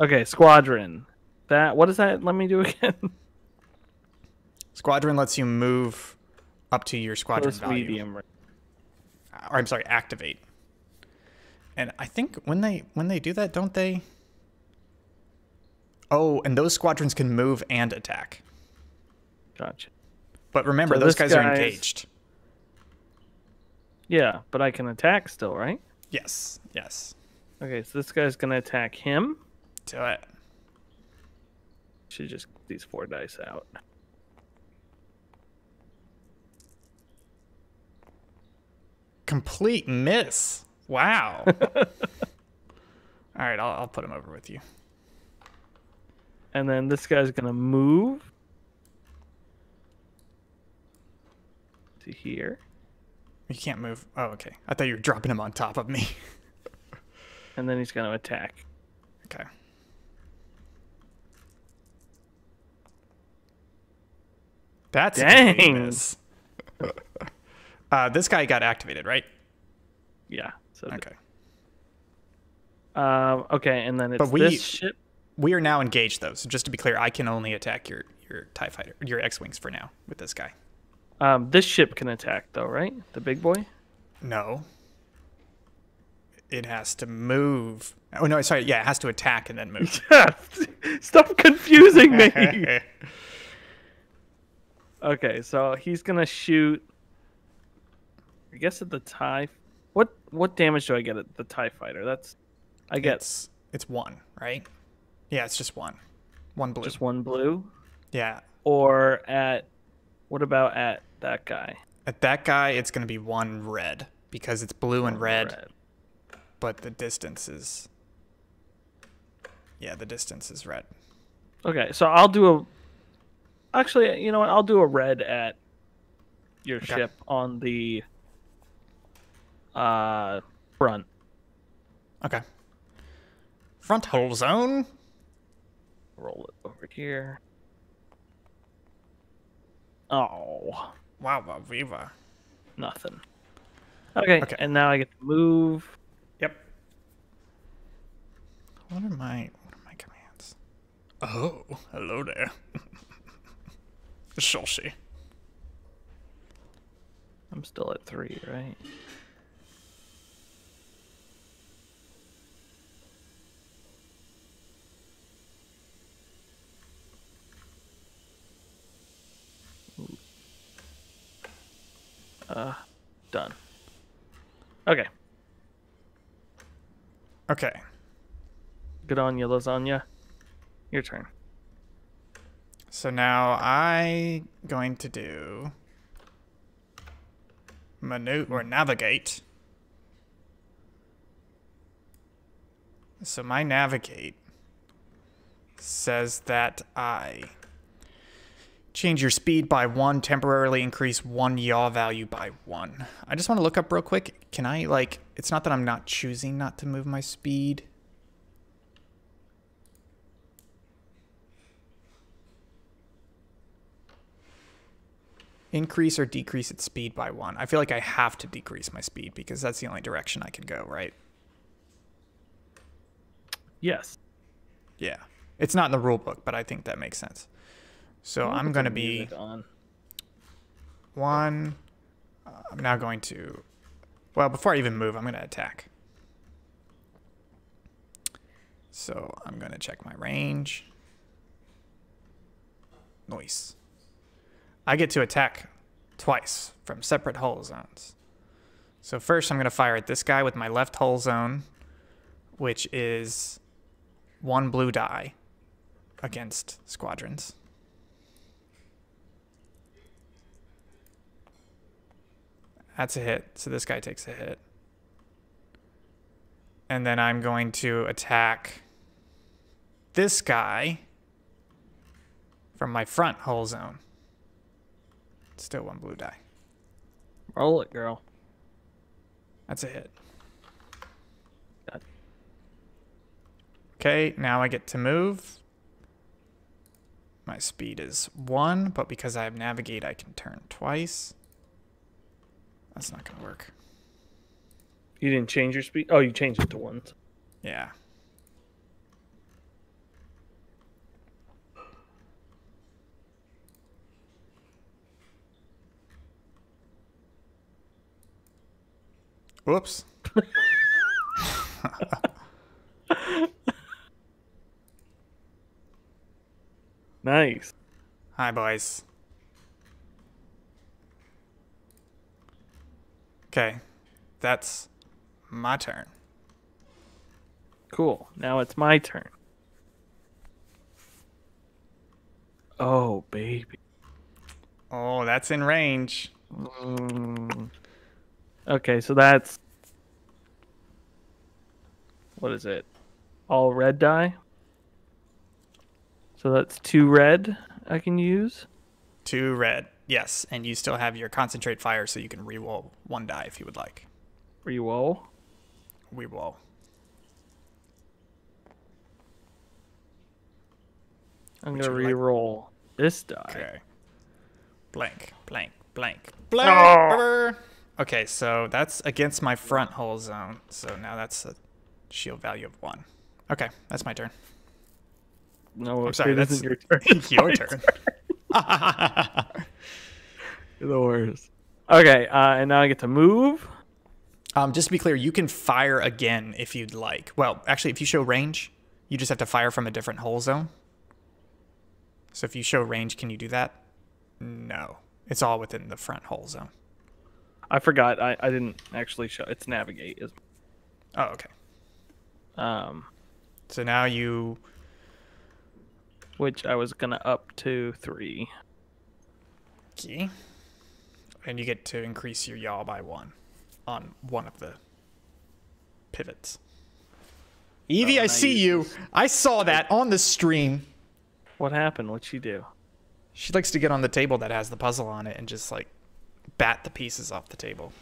Okay, squadron. That, what is that? Let me do again. Squadron lets you move up to your squadron Close value. Medium. Or I'm sorry, activate. And I think when they when they do that, don't they? Oh, and those squadrons can move and attack. Gotcha. But remember, so those guys are engaged. Yeah, but I can attack still, right? Yes, yes. Okay, so this guy's going to attack him. Do it. Should just get these four dice out. Complete miss. Wow. All right, I'll, I'll put him over with you. And then this guy's going to move to here. You can't move. Oh, okay. I thought you were dropping him on top of me. And then he's going to attack. Okay. That's dang. uh, this guy got activated, right? Yeah. So okay. Um, okay, and then it's but we, this ship. We are now engaged, though. So just to be clear, I can only attack your your TIE fighter, your X-Wings for now with this guy. Um, this ship can attack, though, right? The big boy? No. It has to move. Oh, no, sorry. Yeah, it has to attack and then move. Stop confusing me. Okay, so he's going to shoot, I guess, at the TIE. What what damage do I get at the TIE fighter? That's, I guess. It's, it's one, right? Yeah, it's just one. One blue. Just one blue? Yeah. Or at... What about at that guy? At that guy, it's going to be one red because it's blue and red, red. But the distance is... Yeah, the distance is red. Okay, so I'll do a... Actually, you know what? I'll do a red at your okay. ship on the uh, front. Okay. Front hull zone. Roll it over here. Oh, wow, Viva. Nothing. Okay, okay, and now I get to move. Yep. What are my what are my commands? Oh, hello there. Shoshi. I'm still at three, right? Uh, done. Okay. Okay. Good on you, lasagna. Your turn. So now I'm going to do maneuver or navigate. So my navigate says that I... Change your speed by one, temporarily increase one yaw value by one. I just want to look up real quick. Can I, like, it's not that I'm not choosing not to move my speed. Increase or decrease its speed by one. I feel like I have to decrease my speed because that's the only direction I can go, right? Yes. Yeah. It's not in the rule book, but I think that makes sense. So I'm going to be on. one, uh, I'm now going to, well, before I even move, I'm going to attack. So I'm going to check my range. Nice. I get to attack twice from separate hull zones. So first I'm going to fire at this guy with my left hull zone, which is one blue die against squadrons. That's a hit, so this guy takes a hit. And then I'm going to attack this guy from my front hull zone. Still one blue die. Roll it, girl. That's a hit. God. Okay, now I get to move. My speed is one, but because I have navigate, I can turn twice. That's not gonna work. You didn't change your speed? Oh, you changed it to one. Yeah. Whoops. Nice. Hi, boys. Okay, that's my turn. Cool. Now it's my turn. Oh, baby. Oh, that's in range. Mm. Okay, so that's... What is it? All red dye? So that's two red I can use? Two red, yes. And you still have your concentrate fire, so you can re-roll one die if you would like. Re-roll? Re-roll. I'm going to re-roll like? this die. Okay. Blank, blank, blank, blank. Oh. Okay, so that's against my front hull zone. So now that's a shield value of one. Okay, that's my turn. No, I'm sorry, that's your turn. your turn. You're the worst. Okay, uh, and now I get to move. Um, just to be clear, you can fire again if you'd like. Well, actually, if you show range, you just have to fire from a different hull zone. So if you show range, can you do that? No. It's all within the front hull zone. I forgot. I, I didn't actually show. It's navigate. Oh, okay. Um, so now you... Which I was going to up to three. Okay. And you get to increase your yaw by one on one of the pivots. Evie, oh, I see you. This. I saw that on the stream. What happened? What'd she do? She likes to get on the table that has the puzzle on it and just, like, bat the pieces off the table.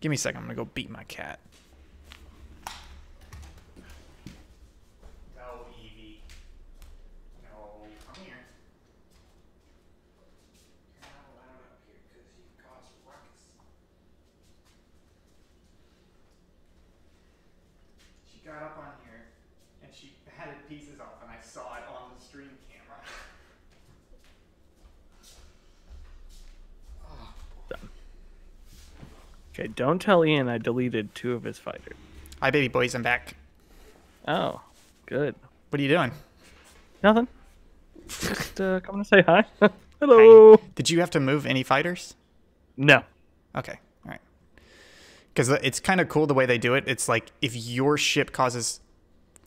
Give me a second. I'm going to go beat my cat. Okay, don't tell Ian I deleted two of his fighters. Hi, baby boys, I'm back. Oh, good. What are you doing? Nothing. Just uh, coming to say hi. Hello. Hi. Did you have to move any fighters? No. Okay, all right. Because it's kind of cool the way they do it. It's like if your ship causes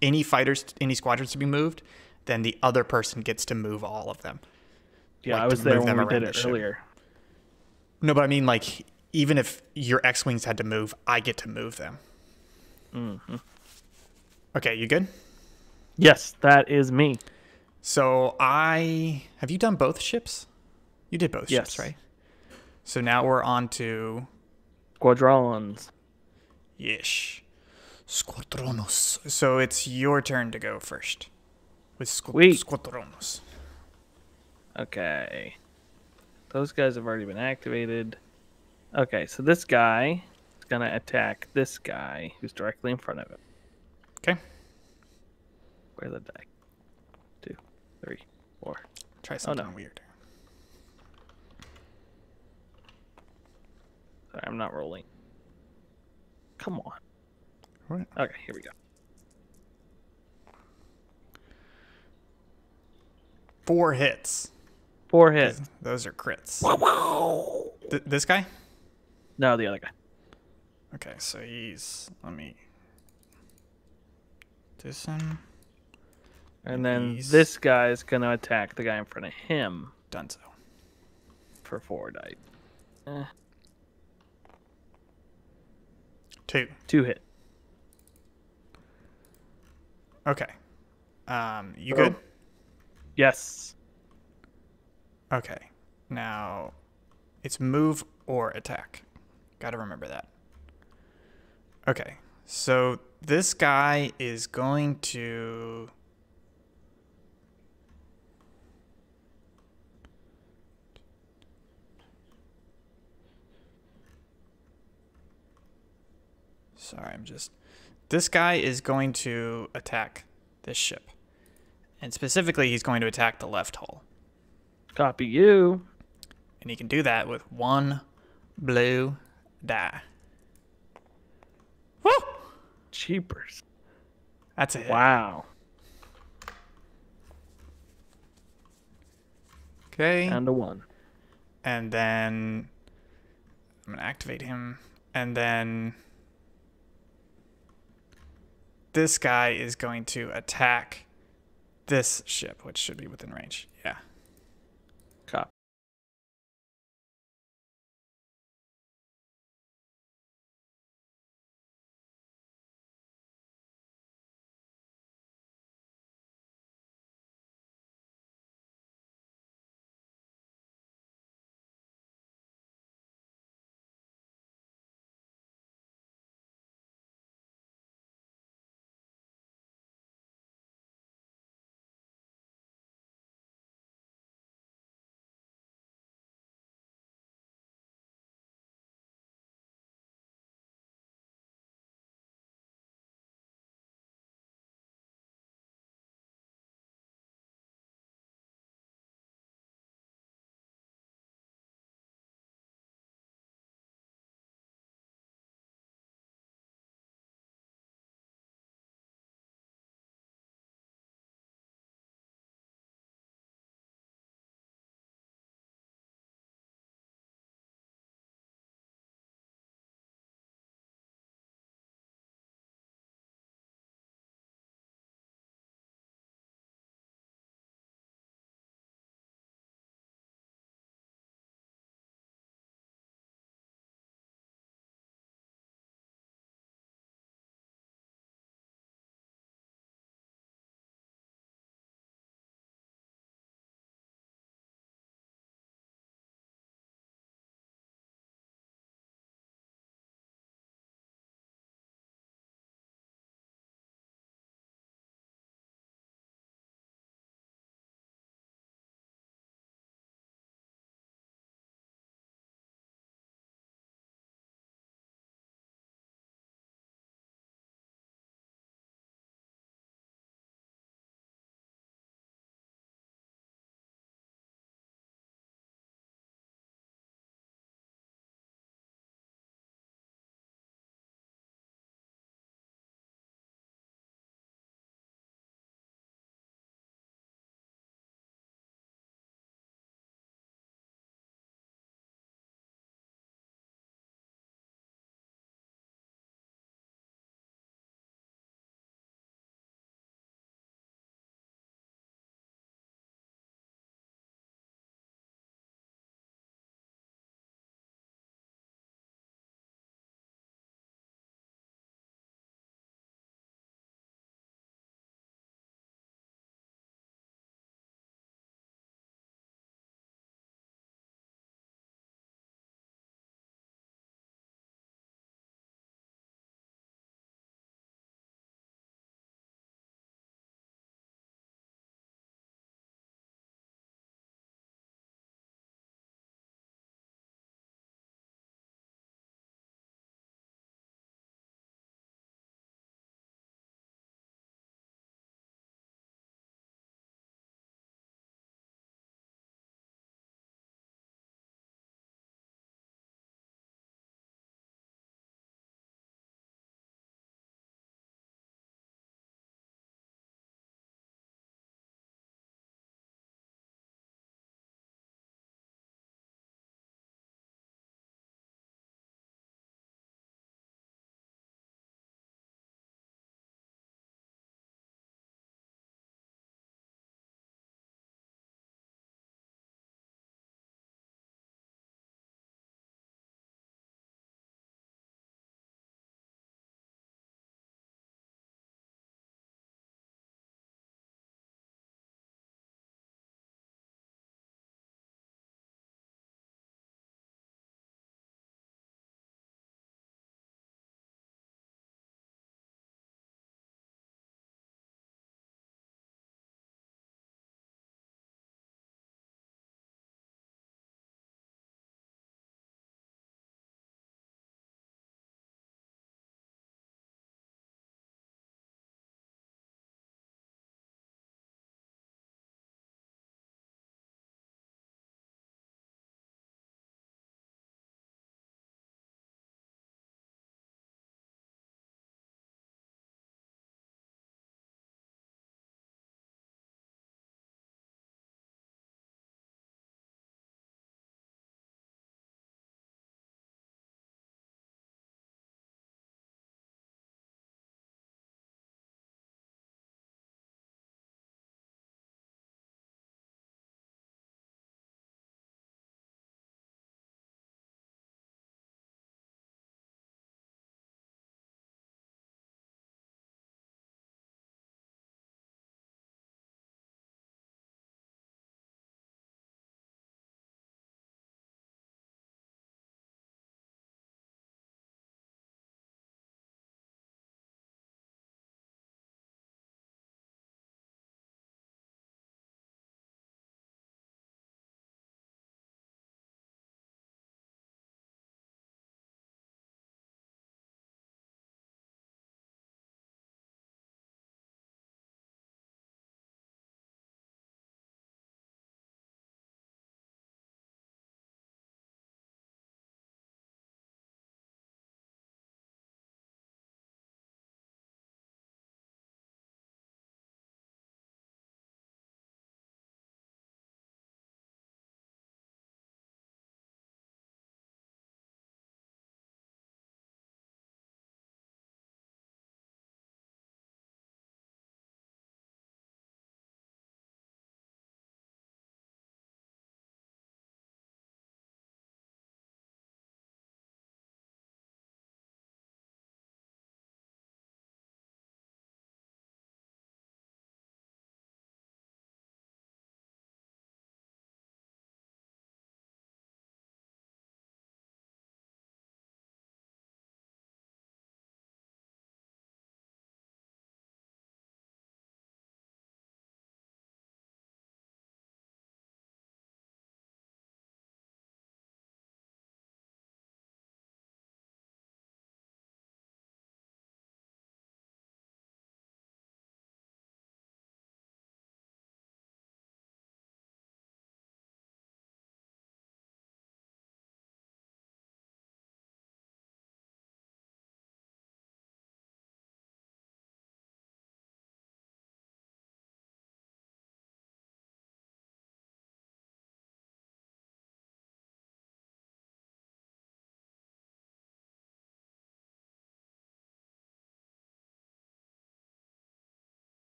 any fighters, any squadrons to be moved, then the other person gets to move all of them. Yeah, like, I was there when we did it earlier. No, but I mean like... Even if your X-Wings had to move, I get to move them. Mm-hmm. Okay, you good? Yes, that is me. So I... Have you done both ships? You did both yes. ships, right? So now we're on to... Squadrons. Yes. Squadronos. So it's your turn to go first. With squ Wait. Squadronos. Okay. Those guys have already been activated. Okay, so this guy is going to attack this guy who's directly in front of him. Okay. Where the die? Two, three, four. Try something oh, no. weird. Sorry, I'm not rolling. Come on. Right. Okay, here we go. Four hits. Four hits. Those are crits. Th this guy? No, the other guy. Okay, so he's... Let me... This one. And then he's... this guy is going to attack the guy in front of him. Done so. For four dice. Eh. Two. Two hit. Okay. Um, you oh. good? Yes. Okay. Now, it's move or attack. Got to remember that. Okay, so this guy is going to... Sorry, I'm just... This guy is going to attack this ship. And specifically, he's going to attack the left hull. Copy you. And he can do that with one blue die. Woo! Cheapers. That's it. Wow. Okay. And a one. And then I'm gonna activate him. And then this guy is going to attack this ship, which should be within range.